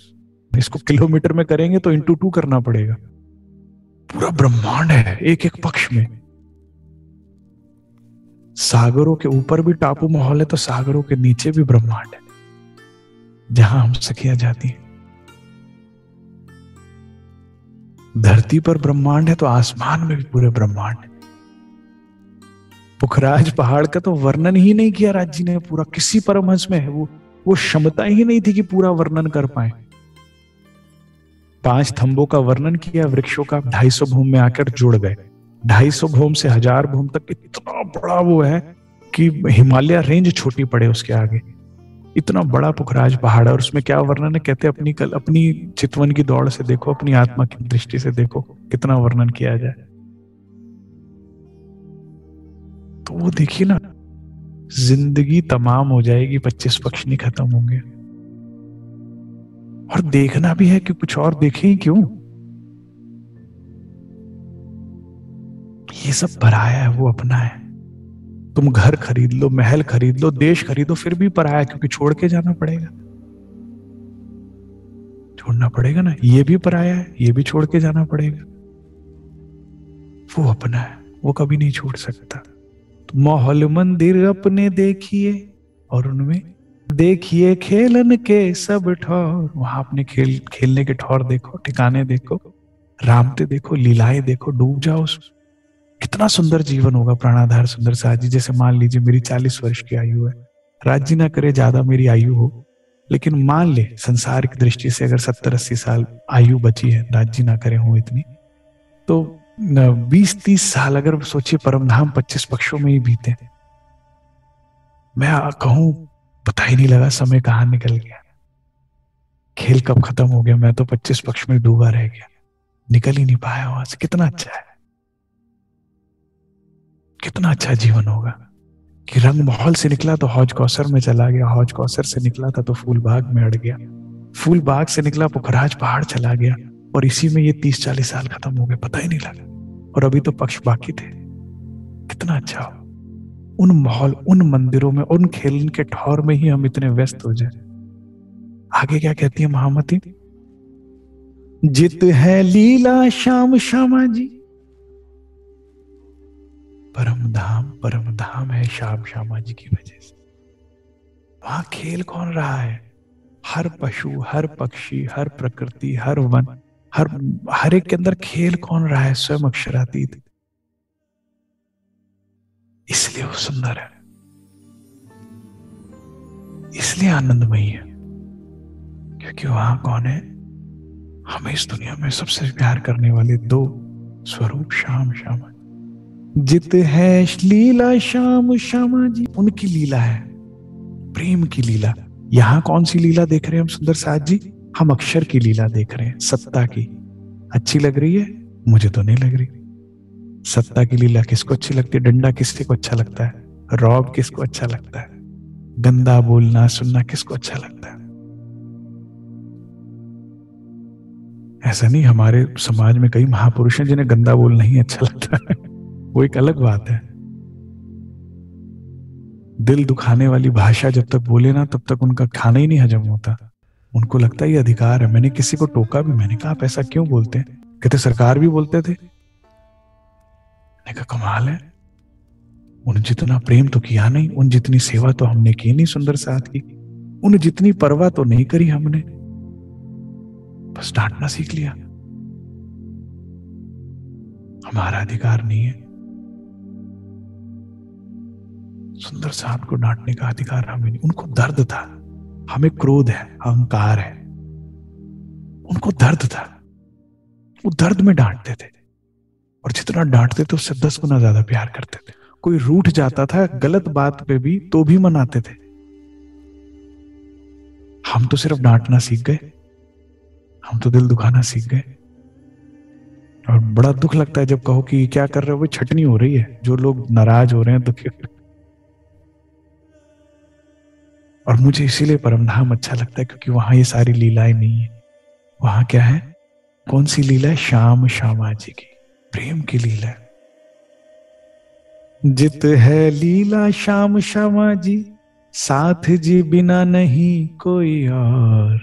इसको किलोमीटर में करेंगे तो इंटू टू करना पड़ेगा। पूरा ब्रह्मांड है एक एक पक्ष में। सागरों के ऊपर भी टापू माहौल है, तो सागरों के नीचे भी ब्रह्मांड है जहां हम सखियां जाती है। धरती पर ब्रह्मांड है तो आसमान में भी पूरे ब्रह्मांड। पुखराज पहाड़ का तो वर्णन ही नहीं किया राज जी ने पूरा, किसी परमहंस में है वो वो क्षमता ही नहीं थी कि पूरा वर्णन कर पाए। पांच थंबों का वर्णन किया, वृक्षों का ढाई सौ भूम में आकर जुड़ गए। ढाई सौ भूम से हजार भूम तक इतना बड़ा वो है कि हिमालय रेंज छोटी पड़े उसके आगे, इतना बड़ा पुखराज पहाड़। और उसमें क्या वर्णन है, कहते अपनी कल अपनी चितवन की दौड़ से देखो, अपनी आत्मा की दृष्टि से देखो, कितना वर्णन किया जाए। तो वो देखिए ना, जिंदगी तमाम हो जाएगी, पच्चीस पक्ष नहीं खत्म होंगे। और देखना भी है कि कुछ और देखें क्यों, ये सब पराया है, वो अपना है। तुम घर खरीद लो, महल खरीद लो, देश खरीदो, फिर भी पराया, क्योंकि छोड़ के जाना पड़ेगा, छोड़ना पड़ेगा ना। ये भी पराया है, ये भी छोड़ के जाना पड़ेगा, वो अपना है, वो कभी नहीं छोड़ सकता। तो माहौल मंदिर अपने देखिए और उनमें देखिए खेलन के सब ठौर। वहां अपने खेल खेलने के ठौर देखो, ठिकाने देखो, रामते देखो, लीलाएं देखो, डूब जाओ। कितना सुंदर जीवन होगा प्राणाधार सुंदर साजी। जैसे मान लीजिए मेरी चालीस वर्ष की आयु है, राज्य ना करे ज्यादा मेरी आयु हो, लेकिन मान ले संसार की दृष्टि से अगर सत्तर अस्सी साल आयु बची है, राज्य ना करे हो इतनी, तो बीस तीस साल अगर सोचिए परमधाम पच्चीस पक्षों में ही बीते। मैं कहूं पता ही नहीं लगा समय कहाँ निकल गया, खेल कब खत्म हो गया, मैं तो पच्चीस पक्ष में डूबा रह गया, निकल ही नहीं पाया वहां से। कितना अच्छा है, कितना अच्छा जीवन होगा कि रंग महल से निकला तो हौज कौसर में चला गया, हौज कौसर से निकला था तो फूल बाग में अड़ गया, फूल बाग से निकला पुखराज पहाड़ चला गया, और इसी में ये तीस चालीस साल खत्म हो गए, पता ही नहीं लगा। और अभी तो पक्ष बाकी थे। कितना अच्छा हो उन माहौल, उन मंदिरों में, उन खेल के ठौर में ही हम इतने व्यस्त हो जाए। आगे क्या कहती है महामती, जित है लीला श्याम श्यामा जी, परमधाम परमधाम है श्याम श्यामा जी की वजह से। वहां खेल कौन रहा है, हर पशु, हर पक्षी, हर प्रकृति, हर वन, हर हर एक के अंदर खेल कौन रहा है, स्वयं अक्षरातीत। इसलिए वो सुंदर है, इसलिए आनंदमयी है, क्योंकि वहां कौन है, हमें इस दुनिया में सबसे प्यार करने वाले दो स्वरूप श्याम श्यामा। जित है लीला श्याम श्यामा जी, उनकी लीला है, प्रेम की लीला। यहाँ कौन सी लीला देख रहे हैं हम सुंदर साथ जी, हम अक्षर की लीला देख रहे हैं, सत्ता की। अच्छी लग रही है, मुझे तो नहीं लग रही। सत्ता की लीला किसको अच्छी लगती है, डंडा किसके को अच्छा लगता है, रौब किसको अच्छा लगता है, गंदा बोलना सुनना किसको अच्छा लगता है। ऐसा नहीं, हमारे समाज में कई महापुरुष हैं जिन्हें गंदा बोलना ही अच्छा लगता है, वो एक अलग बात है, दिल दुखाने वाली भाषा जब तक बोले ना तब तक उनका खाना ही नहीं हजम होता। उनको लगता है ये अधिकार है। मैंने किसी को टोका भी, मैंने कहा आप ऐसा क्यों बोलते हैं? कहते सरकार भी बोलते थे। मैंने कहा कमाल है, उन जितना प्रेम तो किया नहीं, उन जितनी सेवा तो हमने की नहीं सुंदर साथ की, उन जितनी परवाह तो नहीं करी हमने, बस डांटना सीख लिया। हमारा अधिकार नहीं है, सुंदर साहब को डांटने का अधिकार हमें नहीं। उनको दर्द था, हमें क्रोध है, अहंकार है। उनको दर्द था, वो दर्द में डांटते थे, और जितना डांटते थे उससे दस गुना ज्यादा प्यार करते थे। कोई रूठ जाता था गलत बात पे भी तो भी मनाते थे। हम तो सिर्फ डांटना सीख गए, हम तो दिल दुखाना सीख गए। और बड़ा दुख लगता है जब कहो कि क्या कर रहे हो, वो छटनी हो रही है, जो लोग नाराज हो रहे हैं दुखी। और मुझे इसीलिए परमधाम अच्छा लगता है क्योंकि वहां ये सारी लीलाएं नहीं है। वहां क्या है, कौन सी लीला है? श्याम श्यामा जी की प्रेम की लीला। जित है लीला श्याम श्यामा जी, साथ जी बिना नहीं कोई और।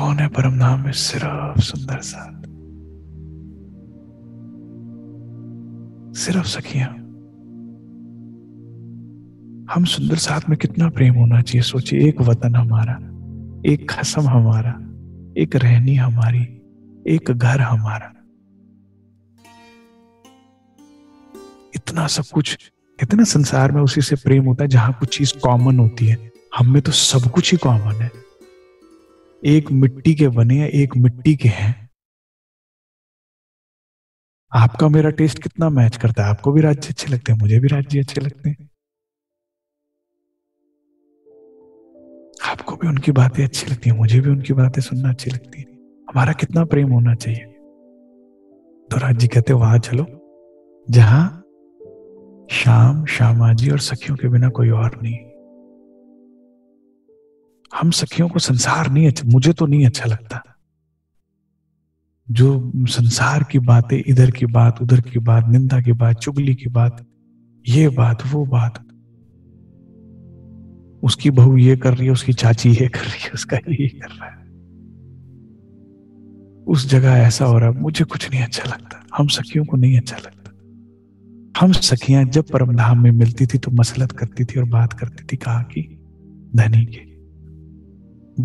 कौन है परमधाम में? सिर्फ सुंदर साथ, सिर्फ सखियां। हम सुंदर साथ में कितना प्रेम होना चाहिए सोचिए। एक वतन हमारा, एक खसम हमारा, एक रहनी हमारी, एक घर हमारा, इतना सब कुछ। इतना संसार में उसी से प्रेम होता है जहां कुछ चीज कॉमन होती है। हम में तो सब कुछ ही कॉमन है। एक मिट्टी के बने हैं, एक मिट्टी के हैं। आपका मेरा टेस्ट कितना मैच करता है? आपको भी राज्य अच्छे लगते हैं, मुझे भी राज्य अच्छे लगते हैं। आपको भी उनकी बातें अच्छी लगती हैं, मुझे भी उनकी बातें सुनना अच्छी लगती है। हमारा कितना प्रेम होना चाहिए। तो राज्य कहते वहां चलो जहां श्याम श्यामा जी और सखियों के बिना कोई और नहीं। हम सखियों को संसार नहीं अच्छा, मुझे तो नहीं अच्छा लगता। जो संसार की बातें, इधर की बात, उधर की बात, निंदा की बात, चुगली की बात, ये बात वो बात, उसकी बहू ये कर रही है, उसकी चाची ये कर रही है, उसका ये कर रहा है, उस जगह ऐसा हो रहा है, मुझे कुछ नहीं अच्छा लगता। हम सखियों को नहीं अच्छा लगता। हम सखियां जब परमधाम में मिलती थी तो मसलत करती थी और बात करती थी कहाँ की, धनी की,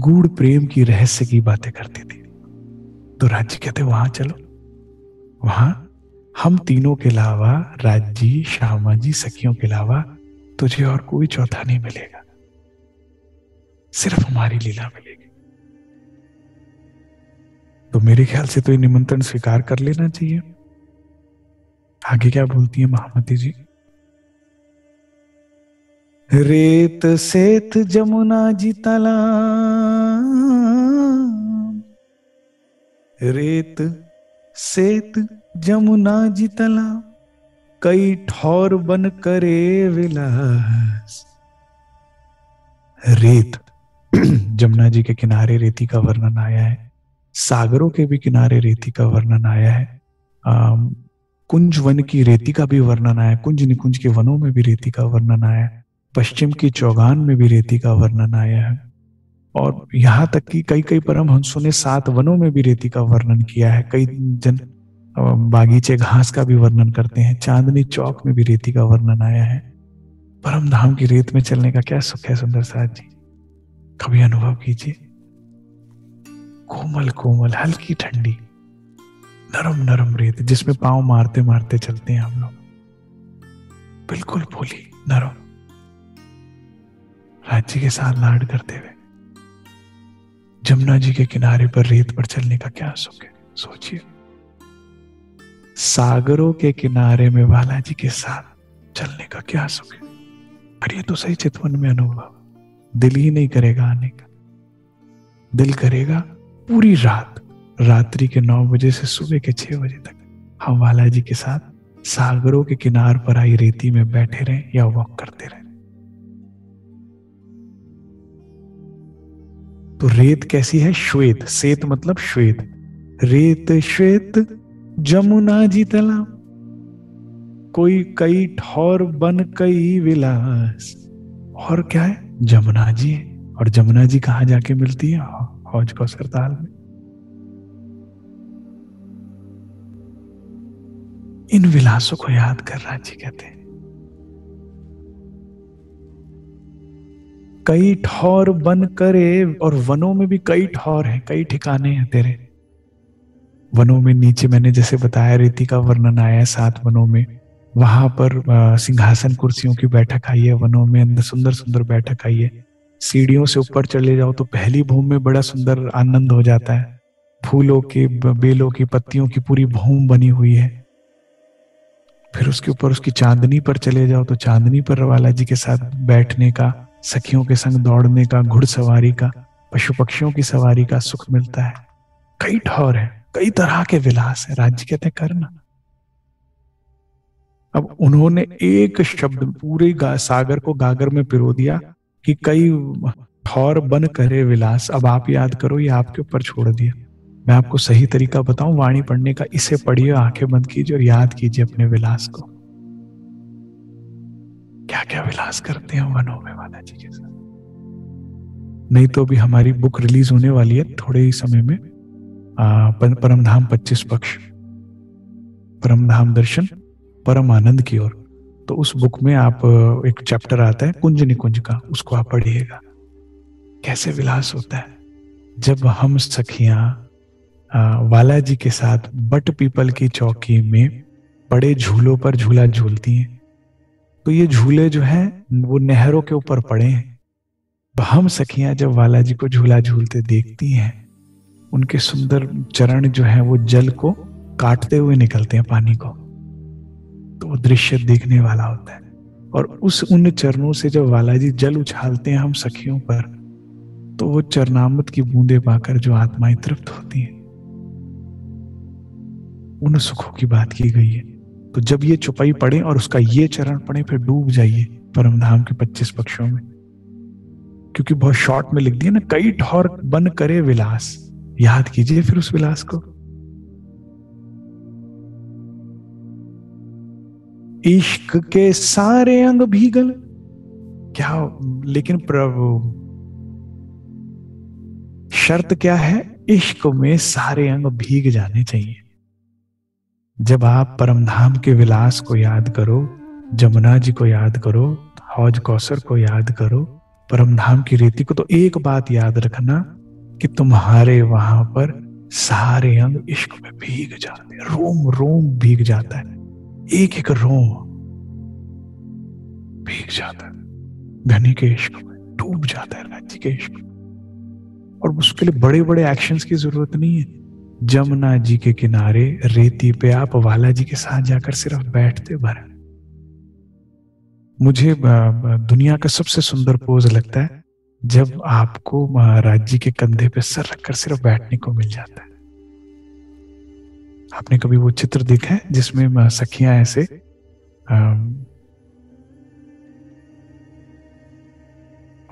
गूढ़ प्रेम की, रहस्य की बातें करती थी। तो राज्य कहते वहां चलो, वहां हम तीनों के अलावा, राज्य श्यामा जी सखियों के अलावा तुझे और कोई चौथा नहीं मिलेगा। सिर्फ हमारी लीला मिलेगी। तो मेरे ख्याल से तो ये निमंत्रण स्वीकार कर लेना चाहिए। आगे क्या बोलती है महामती जी? रेत सेत जमुना जी तला, रेत सेत जमुना जी तला, कई ठौर बन करे विलास। रेत जमुना जी के किनारे रेती का वर्णन आया है, सागरों के भी किनारे रेती का वर्णन आया है, आ, कुंज वन की रेती का भी वर्णन आया, कुंज निकुंज के वनों में भी रेती का वर्णन आया है, पश्चिम की चौगान में भी रेती का वर्णन आया है, और यहाँ तक कि कई कई परमहंसों ने सात वनों में भी रेती का वर्णन किया है। कई जन बागीचे घास का भी वर्णन करते हैं। चांदनी चौक में भी रेती का वर्णन आया है। परमधाम की रेत में चलने का क्या सुख है सुंदर साथ जी, कभी अनुभव कीजिए। कोमल कोमल, हल्की ठंडी, नरम नरम रेत जिसमें पाँव मारते मारते चलते हैं हम लोग, बिल्कुल भोली नरम, राज्य के साथ लाड करते हुए। जमुना जी के किनारे पर रेत पर चलने का क्या सुख है सोचिए। सागरों के किनारे में बालाजी के साथ चलने का क्या सुख है। पर ये तो सही चितवन में अनुभव, दिल ही नहीं करेगा आने का। दिल करेगा पूरी रात, रात्रि के नौ बजे से सुबह के छह बजे तक हम बालाजी के साथ सागरों के किनार पर आई रेती में बैठे रहें या वॉक करते रहें। तो रेत कैसी है? श्वेत, श्वेत मतलब श्वेत। रेत श्वेत जमुना जी तला, कोई कई ठौर बन कई विलास। और क्या है, जमुना जी है। और जमुना जी कहाँ जाके मिलती है? हौज कौसर ताल में। इन विलासों को याद कर रांची कहते हैं। कई ठौर बन करे, और वनों में भी कई ठौर है, कई ठिकाने हैं तेरे। वनों में नीचे मैंने जैसे बताया रीति का वर्णन आया है, सात वनों में वहां पर सिंहासन कुर्सियों की बैठक आई है। वनों में अंदर सुंदर सुंदर बैठक आई है। सीढ़ियों से ऊपर चले जाओ तो पहली भूमि में बड़ा सुंदर आनंद हो जाता है। फूलों के, बेलों की, पत्तियों की पूरी भूमि बनी हुई है। फिर उसके ऊपर उसकी चांदनी पर चले जाओ तो चांदनी पर रवाला जी के साथ बैठने का, सखियों के संग दौड़ने का, घुड़सवारी का, पशु पक्षियों की सवारी का सुख मिलता है। कई ठौर है, कई तरह के विलास है। राज्य कहते हैं करना। अब उन्होंने एक शब्द पूरे सागर को गागर में पिरो दिया कि कई ठौर बन करे विलास। अब आप याद करो, ये आपके ऊपर छोड़ दिया। मैं आपको सही तरीका बताऊं वाणी पढ़ने का, इसे पढ़िए, आंखें बंद कीजिए और याद कीजिए अपने विलास को। क्या क्या विलास करते हैं वनों में माता जी के साथ। नहीं तो भी हमारी बुक रिलीज होने वाली है थोड़े ही समय में, परमधाम पच्चीस पक्ष, परमधाम दर्शन, परम आनंद की ओर। तो उस बुक में आप, एक चैप्टर आता है कुंज निकुंज का, उसको आप पढ़िएगा। कैसे विलास होता है जब हम सखियां वाला जी के साथ वट पीपल की चौकी में पड़े झूलों पर झूला झूलती हैं। तो ये झूले जो हैं वो नहरों के ऊपर पड़े हैं। तो हम सखियां जब वाला जी को झूला झूलते देखती हैं, उनके सुंदर चरण जो है वो जल को काटते हुए निकलते हैं, पानी को। तो वो दृश्य देखने वाला होता है। और उस उन चरणों से जब वालाजी जल उछालते हैं हम सखियों पर, तो वो चरणामृत की बूंदे पाकर जो आत्माएं तृप्त होती हैं, उन सुखों की बात की गई है। तो जब ये चुपाई पड़े और उसका ये चरण पड़े, फिर डूब जाइए परमधाम के पच्चीस पक्षों में। क्योंकि बहुत शॉर्ट में लिख दिया ना, कई ठौर बन करे विलास। याद कीजिए फिर उस विलास को। इश्क के सारे अंग भीगल, क्या लेकिन प्रभु शर्त क्या है? इश्क में सारे अंग भीग जाने चाहिए। जब आप परमधाम के विलास को याद करो, जमुना जी को याद करो, हौज कौसर को याद करो, परमधाम की रीति को, तो एक बात याद रखना कि तुम्हारे वहां पर सारे अंग इश्क में भीग जाते हैं। रोम रोम भीग जाता है, एक एक रोम भीग जाता है, धनी के इश्क में डूब जाता है, राज्य के इश्क। और उसके लिए बड़े बड़े एक्शंस की जरूरत नहीं है। जमुना जी के किनारे रेती पे आप वाला जी के साथ जाकर सिर्फ बैठते भर। मुझे दुनिया का सबसे सुंदर पोज लगता है जब आपको राज्य के कंधे पे सर रखकर सिर्फ बैठने को मिल जाता है। आपने कभी वो चित्र देखा है जिसमें सखियां ऐसे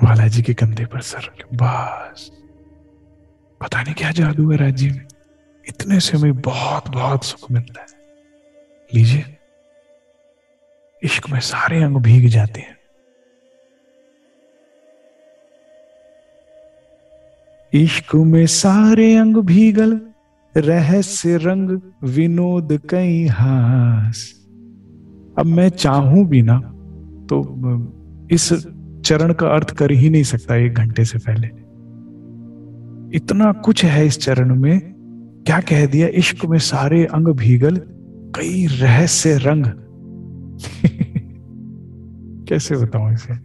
वाला जी के कंधे पर सर, बस पता नहीं क्या जादू है राज्य में। इतने से हमें बहुत बहुत सुख मिलता है। लीजिए, इश्क में सारे अंग भीग जाते हैं। इश्क में सारे अंग भीगल, रहस्य रंग विनोद कई हास। अब मैं चाहूं भी ना तो इस चरण का अर्थ कर ही नहीं सकता एक घंटे से पहले। इतना कुछ है इस चरण में। क्या कह दिया? इश्क में सारे अंग भीगल, कई रहस्य रंग। कैसे बताऊं इसे?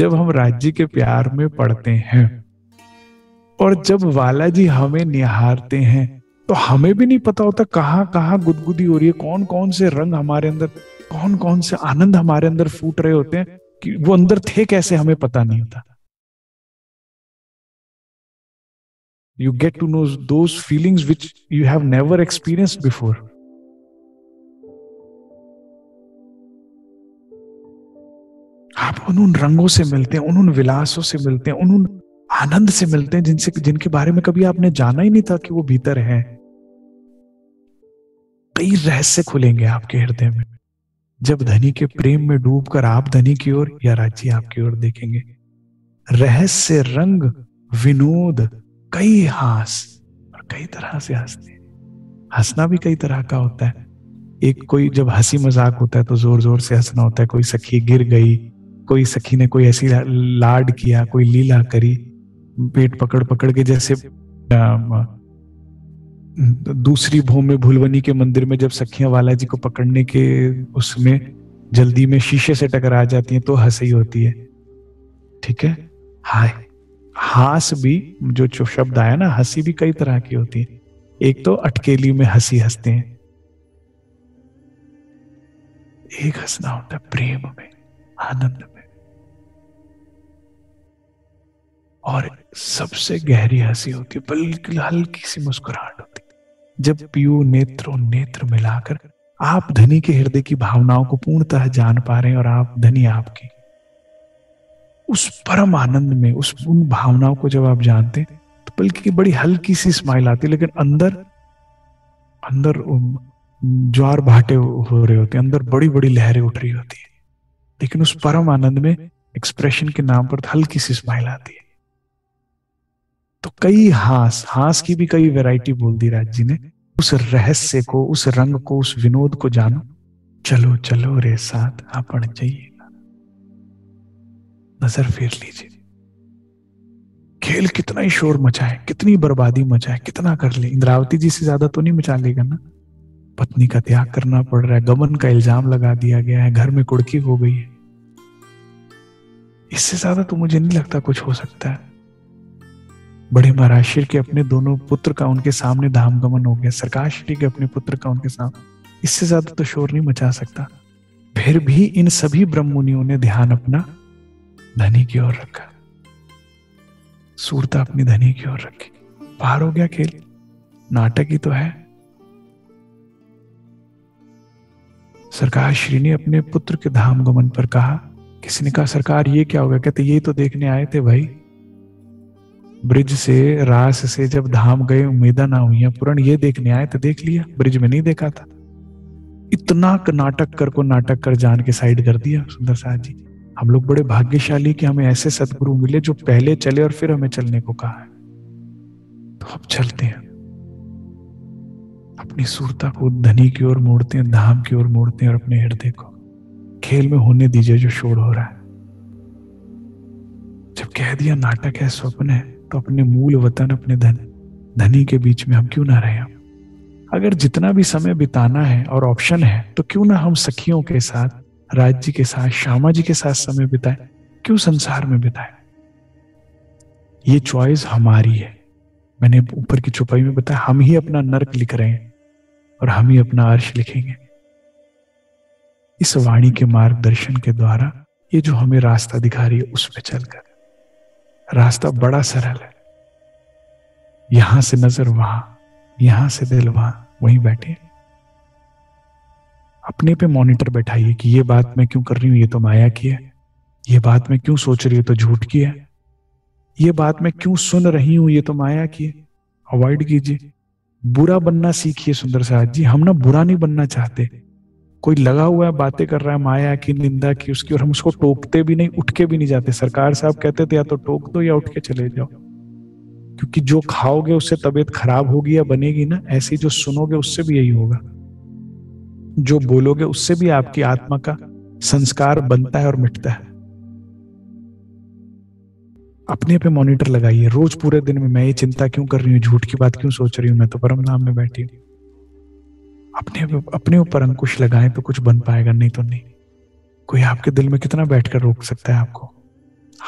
जब हम राज्य के प्यार में पड़ते हैं और जब वालाजी हमें निहारते हैं, तो हमें भी नहीं पता होता कहाँ कहाँ गुदगुदी हो रही है, कौन कौन से रंग हमारे अंदर, कौन कौन से आनंद हमारे अंदर फूट रहे होते हैं कि वो अंदर थे कैसे हमें पता नहीं होता। You get to know those feelings which you have never experienced before. आप उन उन रंगों से मिलते हैं, उन उन विलासों से मिलते हैं, उन उन आनंद से मिलते हैं जिनसे जिनके बारे में कभी आपने जाना ही नहीं था कि वो भीतर हैं। कई रहस्य खुलेंगे आपके हृदय में। जब धनी के प्रेम में डूबकर आप धनी की ओर या राज्य आपकी ओर देखेंगे। रहस्य रंग विनोद, कई हास और कई तरह से हंसते। हंसना भी कई तरह का होता है। एक कोई जब हंसी मजाक होता है तो जोर जोर से हंसना होता है। कोई सखी गिर गई, कोई सखी ने कोई ऐसी लाड किया, कोई लीला करी पेट पकड़ पकड़ के, जैसे दूसरी भूमि में भूलवनी के मंदिर में जब सखियां बाला जी को पकड़ने के उसमें जल्दी में शीशे से टकरा जाती हैं तो हंसी होती है। ठीक है, हाय हास भी जो शब्द आया ना, हंसी भी कई तरह की होती है। एक तो अटकेली में हंसी हंसते हैं, एक हंसना होता है प्रेम में, आनंद में। और सबसे गहरी हंसी होती है, बिल्कुल हल्की सी मुस्कुराहट होती है। जब पीयू नेत्रों नेत्र मिलाकर आप धनी के हृदय की भावनाओं को पूर्णतः जान पा रहे हैं और आप धनी आपकी उस परम आनंद में, उस उन भावनाओं को जब आप जानते हैं तो बल्कि बड़ी हल्की सी स्माइल आती है। लेकिन अंदर अंदर ज्वार भाटे हो रहे होते हैं, अंदर बड़ी बड़ी लहरें उठ रही होती है। लेकिन उस परम आनंद में एक्सप्रेशन के नाम पर हल्की सी स्माइल आती है। तो कई हास, हास की भी कई वैरायटी बोल दी राज जी ने। उस रहस्य को, उस रंग को, उस विनोद को जानो। चलो चलो रे साथ अपन जाइएगा, नजर फेर लीजिए। खेल कितना ही शोर मचाए, कितनी बर्बादी मचाए, कितना कर ले, इंद्रावती जी से ज्यादा तो नहीं मचा लेगा ना। पत्नी का त्याग करना पड़ रहा है, गमन का इल्जाम लगा दिया गया है, घर में कुड़की हो गई है, इससे ज्यादा तो मुझे नहीं लगता कुछ हो सकता है। बड़े महाराष्ट्र के अपने दोनों पुत्र का उनके सामने धामगमन हो गया, सरकार श्री के अपने पुत्र का उनके सामने, इससे ज्यादा तो शोर नहीं मचा सकता। फिर भी इन सभी ब्रह्म मुनियों ने ध्यान अपना धनी की ओर रखा, सूरता अपनी धनी की ओर रखी। बाहर हो गया खेल, नाटक ही तो है। सरकार श्री ने अपने पुत्र के धामगमन पर कहा, किसी ने कहा सरकार ये क्या हो गया, कहते यही तो देखने आए थे भाई। ब्रिज से रास से जब धाम गए उम्मीदा ना हुई पूरण, ये देखने आए तो देख लिया, ब्रिज में नहीं देखा था। इतना नाटक कर को नाटक कर जान के साइड कर दिया। सुंदर साहब जी, हम लोग बड़े भाग्यशाली कि हमें ऐसे सदगुरु मिले जो पहले चले और फिर हमें चलने को कहा है। तो अब चलते हैं, अपनी सूरता को धनी की ओर मोड़ते हैं, धाम की ओर मोड़ते हैं और अपने हृदय को खेल में होने दीजिए जो शोर हो रहा है। जब कह दिया नाटक है, स्वप्न है, तो अपने मूल वतन, अपने धन धनी के बीच में हम क्यों ना रहे। हम अगर जितना भी समय बिताना है और ऑप्शन है तो क्यों ना हम सखियों के साथ, राज जी के साथ, श्यामा जी के साथ समय बिताएं, क्यों संसार में बिताएं। ये चॉइस हमारी है। मैंने ऊपर की चौपाई में बताया, हम ही अपना नर्क लिख रहे हैं और हम ही अपना अर्श लिखेंगे। इस वाणी के मार्गदर्शन के द्वारा ये जो हमें रास्ता दिखा रही है उस पर चलकर, रास्ता बड़ा सरल है। यहां से नजर वहां, यहां से दिल वहां, वहीं बैठे अपने पे मॉनिटर बैठाइए कि ये बात मैं क्यों कर रही हूं, ये तो माया की है। ये बात मैं क्यों सोच रही हूं, तो झूठ की है। ये बात मैं क्यों सुन रही हूं, ये तो माया की है। अवॉइड कीजिए, बुरा बनना सीखिए। सुंदर साहब जी, हम ना बुरा नहीं बनना चाहते। कोई लगा हुआ है, बातें कर रहा है माया की, निंदा की उसकी, और हम उसको टोकते भी नहीं, उठ के भी नहीं जाते। सरकार साहब कहते थे या तो टोक दो या उठ के चले जाओ, क्योंकि जो खाओगे उससे तबीयत खराब होगी या बनेगी ना, ऐसी जो सुनोगे उससे भी यही होगा, जो बोलोगे उससे भी आपकी आत्मा का संस्कार बनता है और मिटता है। अपने पे मॉनिटर लगाइए रोज पूरे दिन में, मैं ये चिंता क्यों कर रही हूँ, झूठ की बात क्यों सोच रही हूँ, मैं तो परमधाम में बैठी हूँ। अपने अपने ऊपर अंकुश लगाएं तो कुछ बन पाएगा, नहीं तो नहीं। कोई आपके दिल में कितना बैठकर रोक सकता है आपको,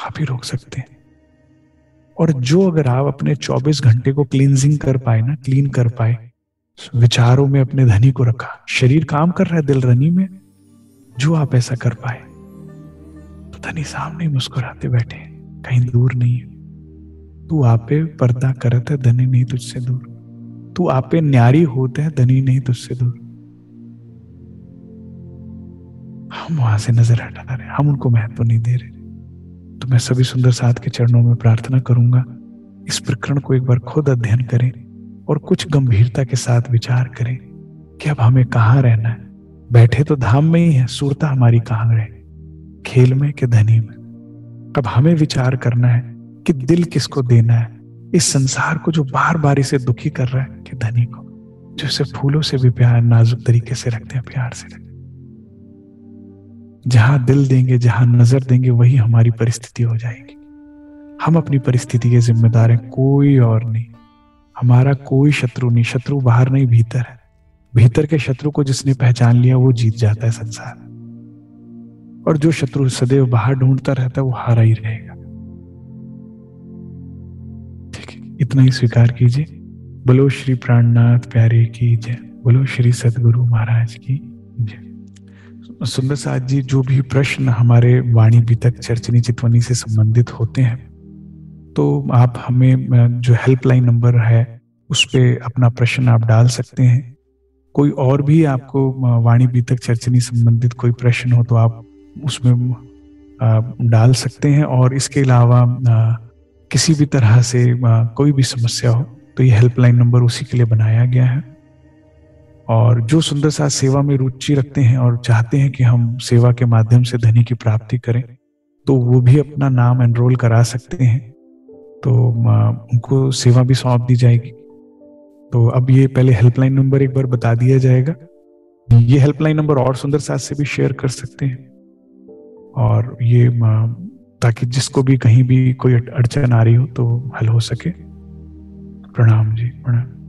आप ही रोक सकते हैं। और जो अगर आप अपने चौबीस घंटे को क्लींजिंग कर पाए ना, क्लीन कर पाए, विचारों में अपने धनी को रखा, शरीर काम कर रहा है दिल रनी में, जो आप ऐसा कर पाए तो धनी सामने मुस्कुराते बैठे, कहीं दूर नहीं है। तू आपे पर्दा करत है, धनी नहीं तुझसे दूर। तू आपे न्यारी होते हैं, धनी नहीं तुझसे दूर। हम वहां से नजर हटा रहे हैं, हम उनको महत्व नहीं दे रहे। तो मैं सभी सुंदर साथ के चरणों में प्रार्थना करूंगा, इस प्रकरण को एक बार खुद अध्ययन करें और कुछ गंभीरता के साथ विचार करें कि अब हमें कहाँ रहना है, बैठे तो धाम में ही है, सूरता हमारी कहाँ रहे, खेल में कि धनी में। अब हमें विचार करना है कि दिल किसको देना है, इस संसार को जो बार बार इसे दुखी कर रहा है कि धनी को, जो इसे फूलों से भी प्यार नाजुक तरीके से रखते हैं, प्यार से रखते हैं। जहां दिल देंगे, जहां नजर देंगे, वही हमारी परिस्थिति हो जाएगी। हम अपनी परिस्थिति के जिम्मेदार हैं, कोई और नहीं। हमारा कोई शत्रु नहीं, शत्रु बाहर नहीं भीतर है। भीतर के शत्रु को जिसने पहचान लिया वो जीत जाता है संसार, और जो शत्रु सदैव बाहर ढूंढता रहता है वो हारा ही रहेगा। ठीक है, इतना ही स्वीकार कीजिए। बोलो श्री प्राणनाथ प्यारे की जय, बोलो श्री सदगुरु महाराज की जय। सुंदर साथ जी, जो भी प्रश्न हमारे वाणी भी तक चर्चनी चितवनी से संबंधित होते हैं, तो आप हमें जो हेल्पलाइन नंबर है उस पर अपना प्रश्न आप डाल सकते हैं। कोई और भी आपको वाणी भी तक चर्चनी संबंधित कोई प्रश्न हो तो आप उसमें डाल सकते हैं, और इसके अलावा किसी भी तरह से कोई भी समस्या हो तो ये हेल्पलाइन नंबर उसी के लिए बनाया गया है। और जो सुंदर साथ सेवा में रुचि रखते हैं और चाहते हैं कि हम सेवा के माध्यम से धनी की प्राप्ति करें, तो वो भी अपना नाम एनरोल करा सकते हैं, तो उनको सेवा भी सौंप दी जाएगी। तो अब ये पहले हेल्पलाइन नंबर एक बार बता दिया जाएगा। ये हेल्पलाइन नंबर और सुंदर साथ से भी शेयर कर सकते हैं, और ये ताकि जिसको भी कहीं भी कोई अड़चन आ रही हो तो हल हो सके। प्रणाम जी, प्रणाम।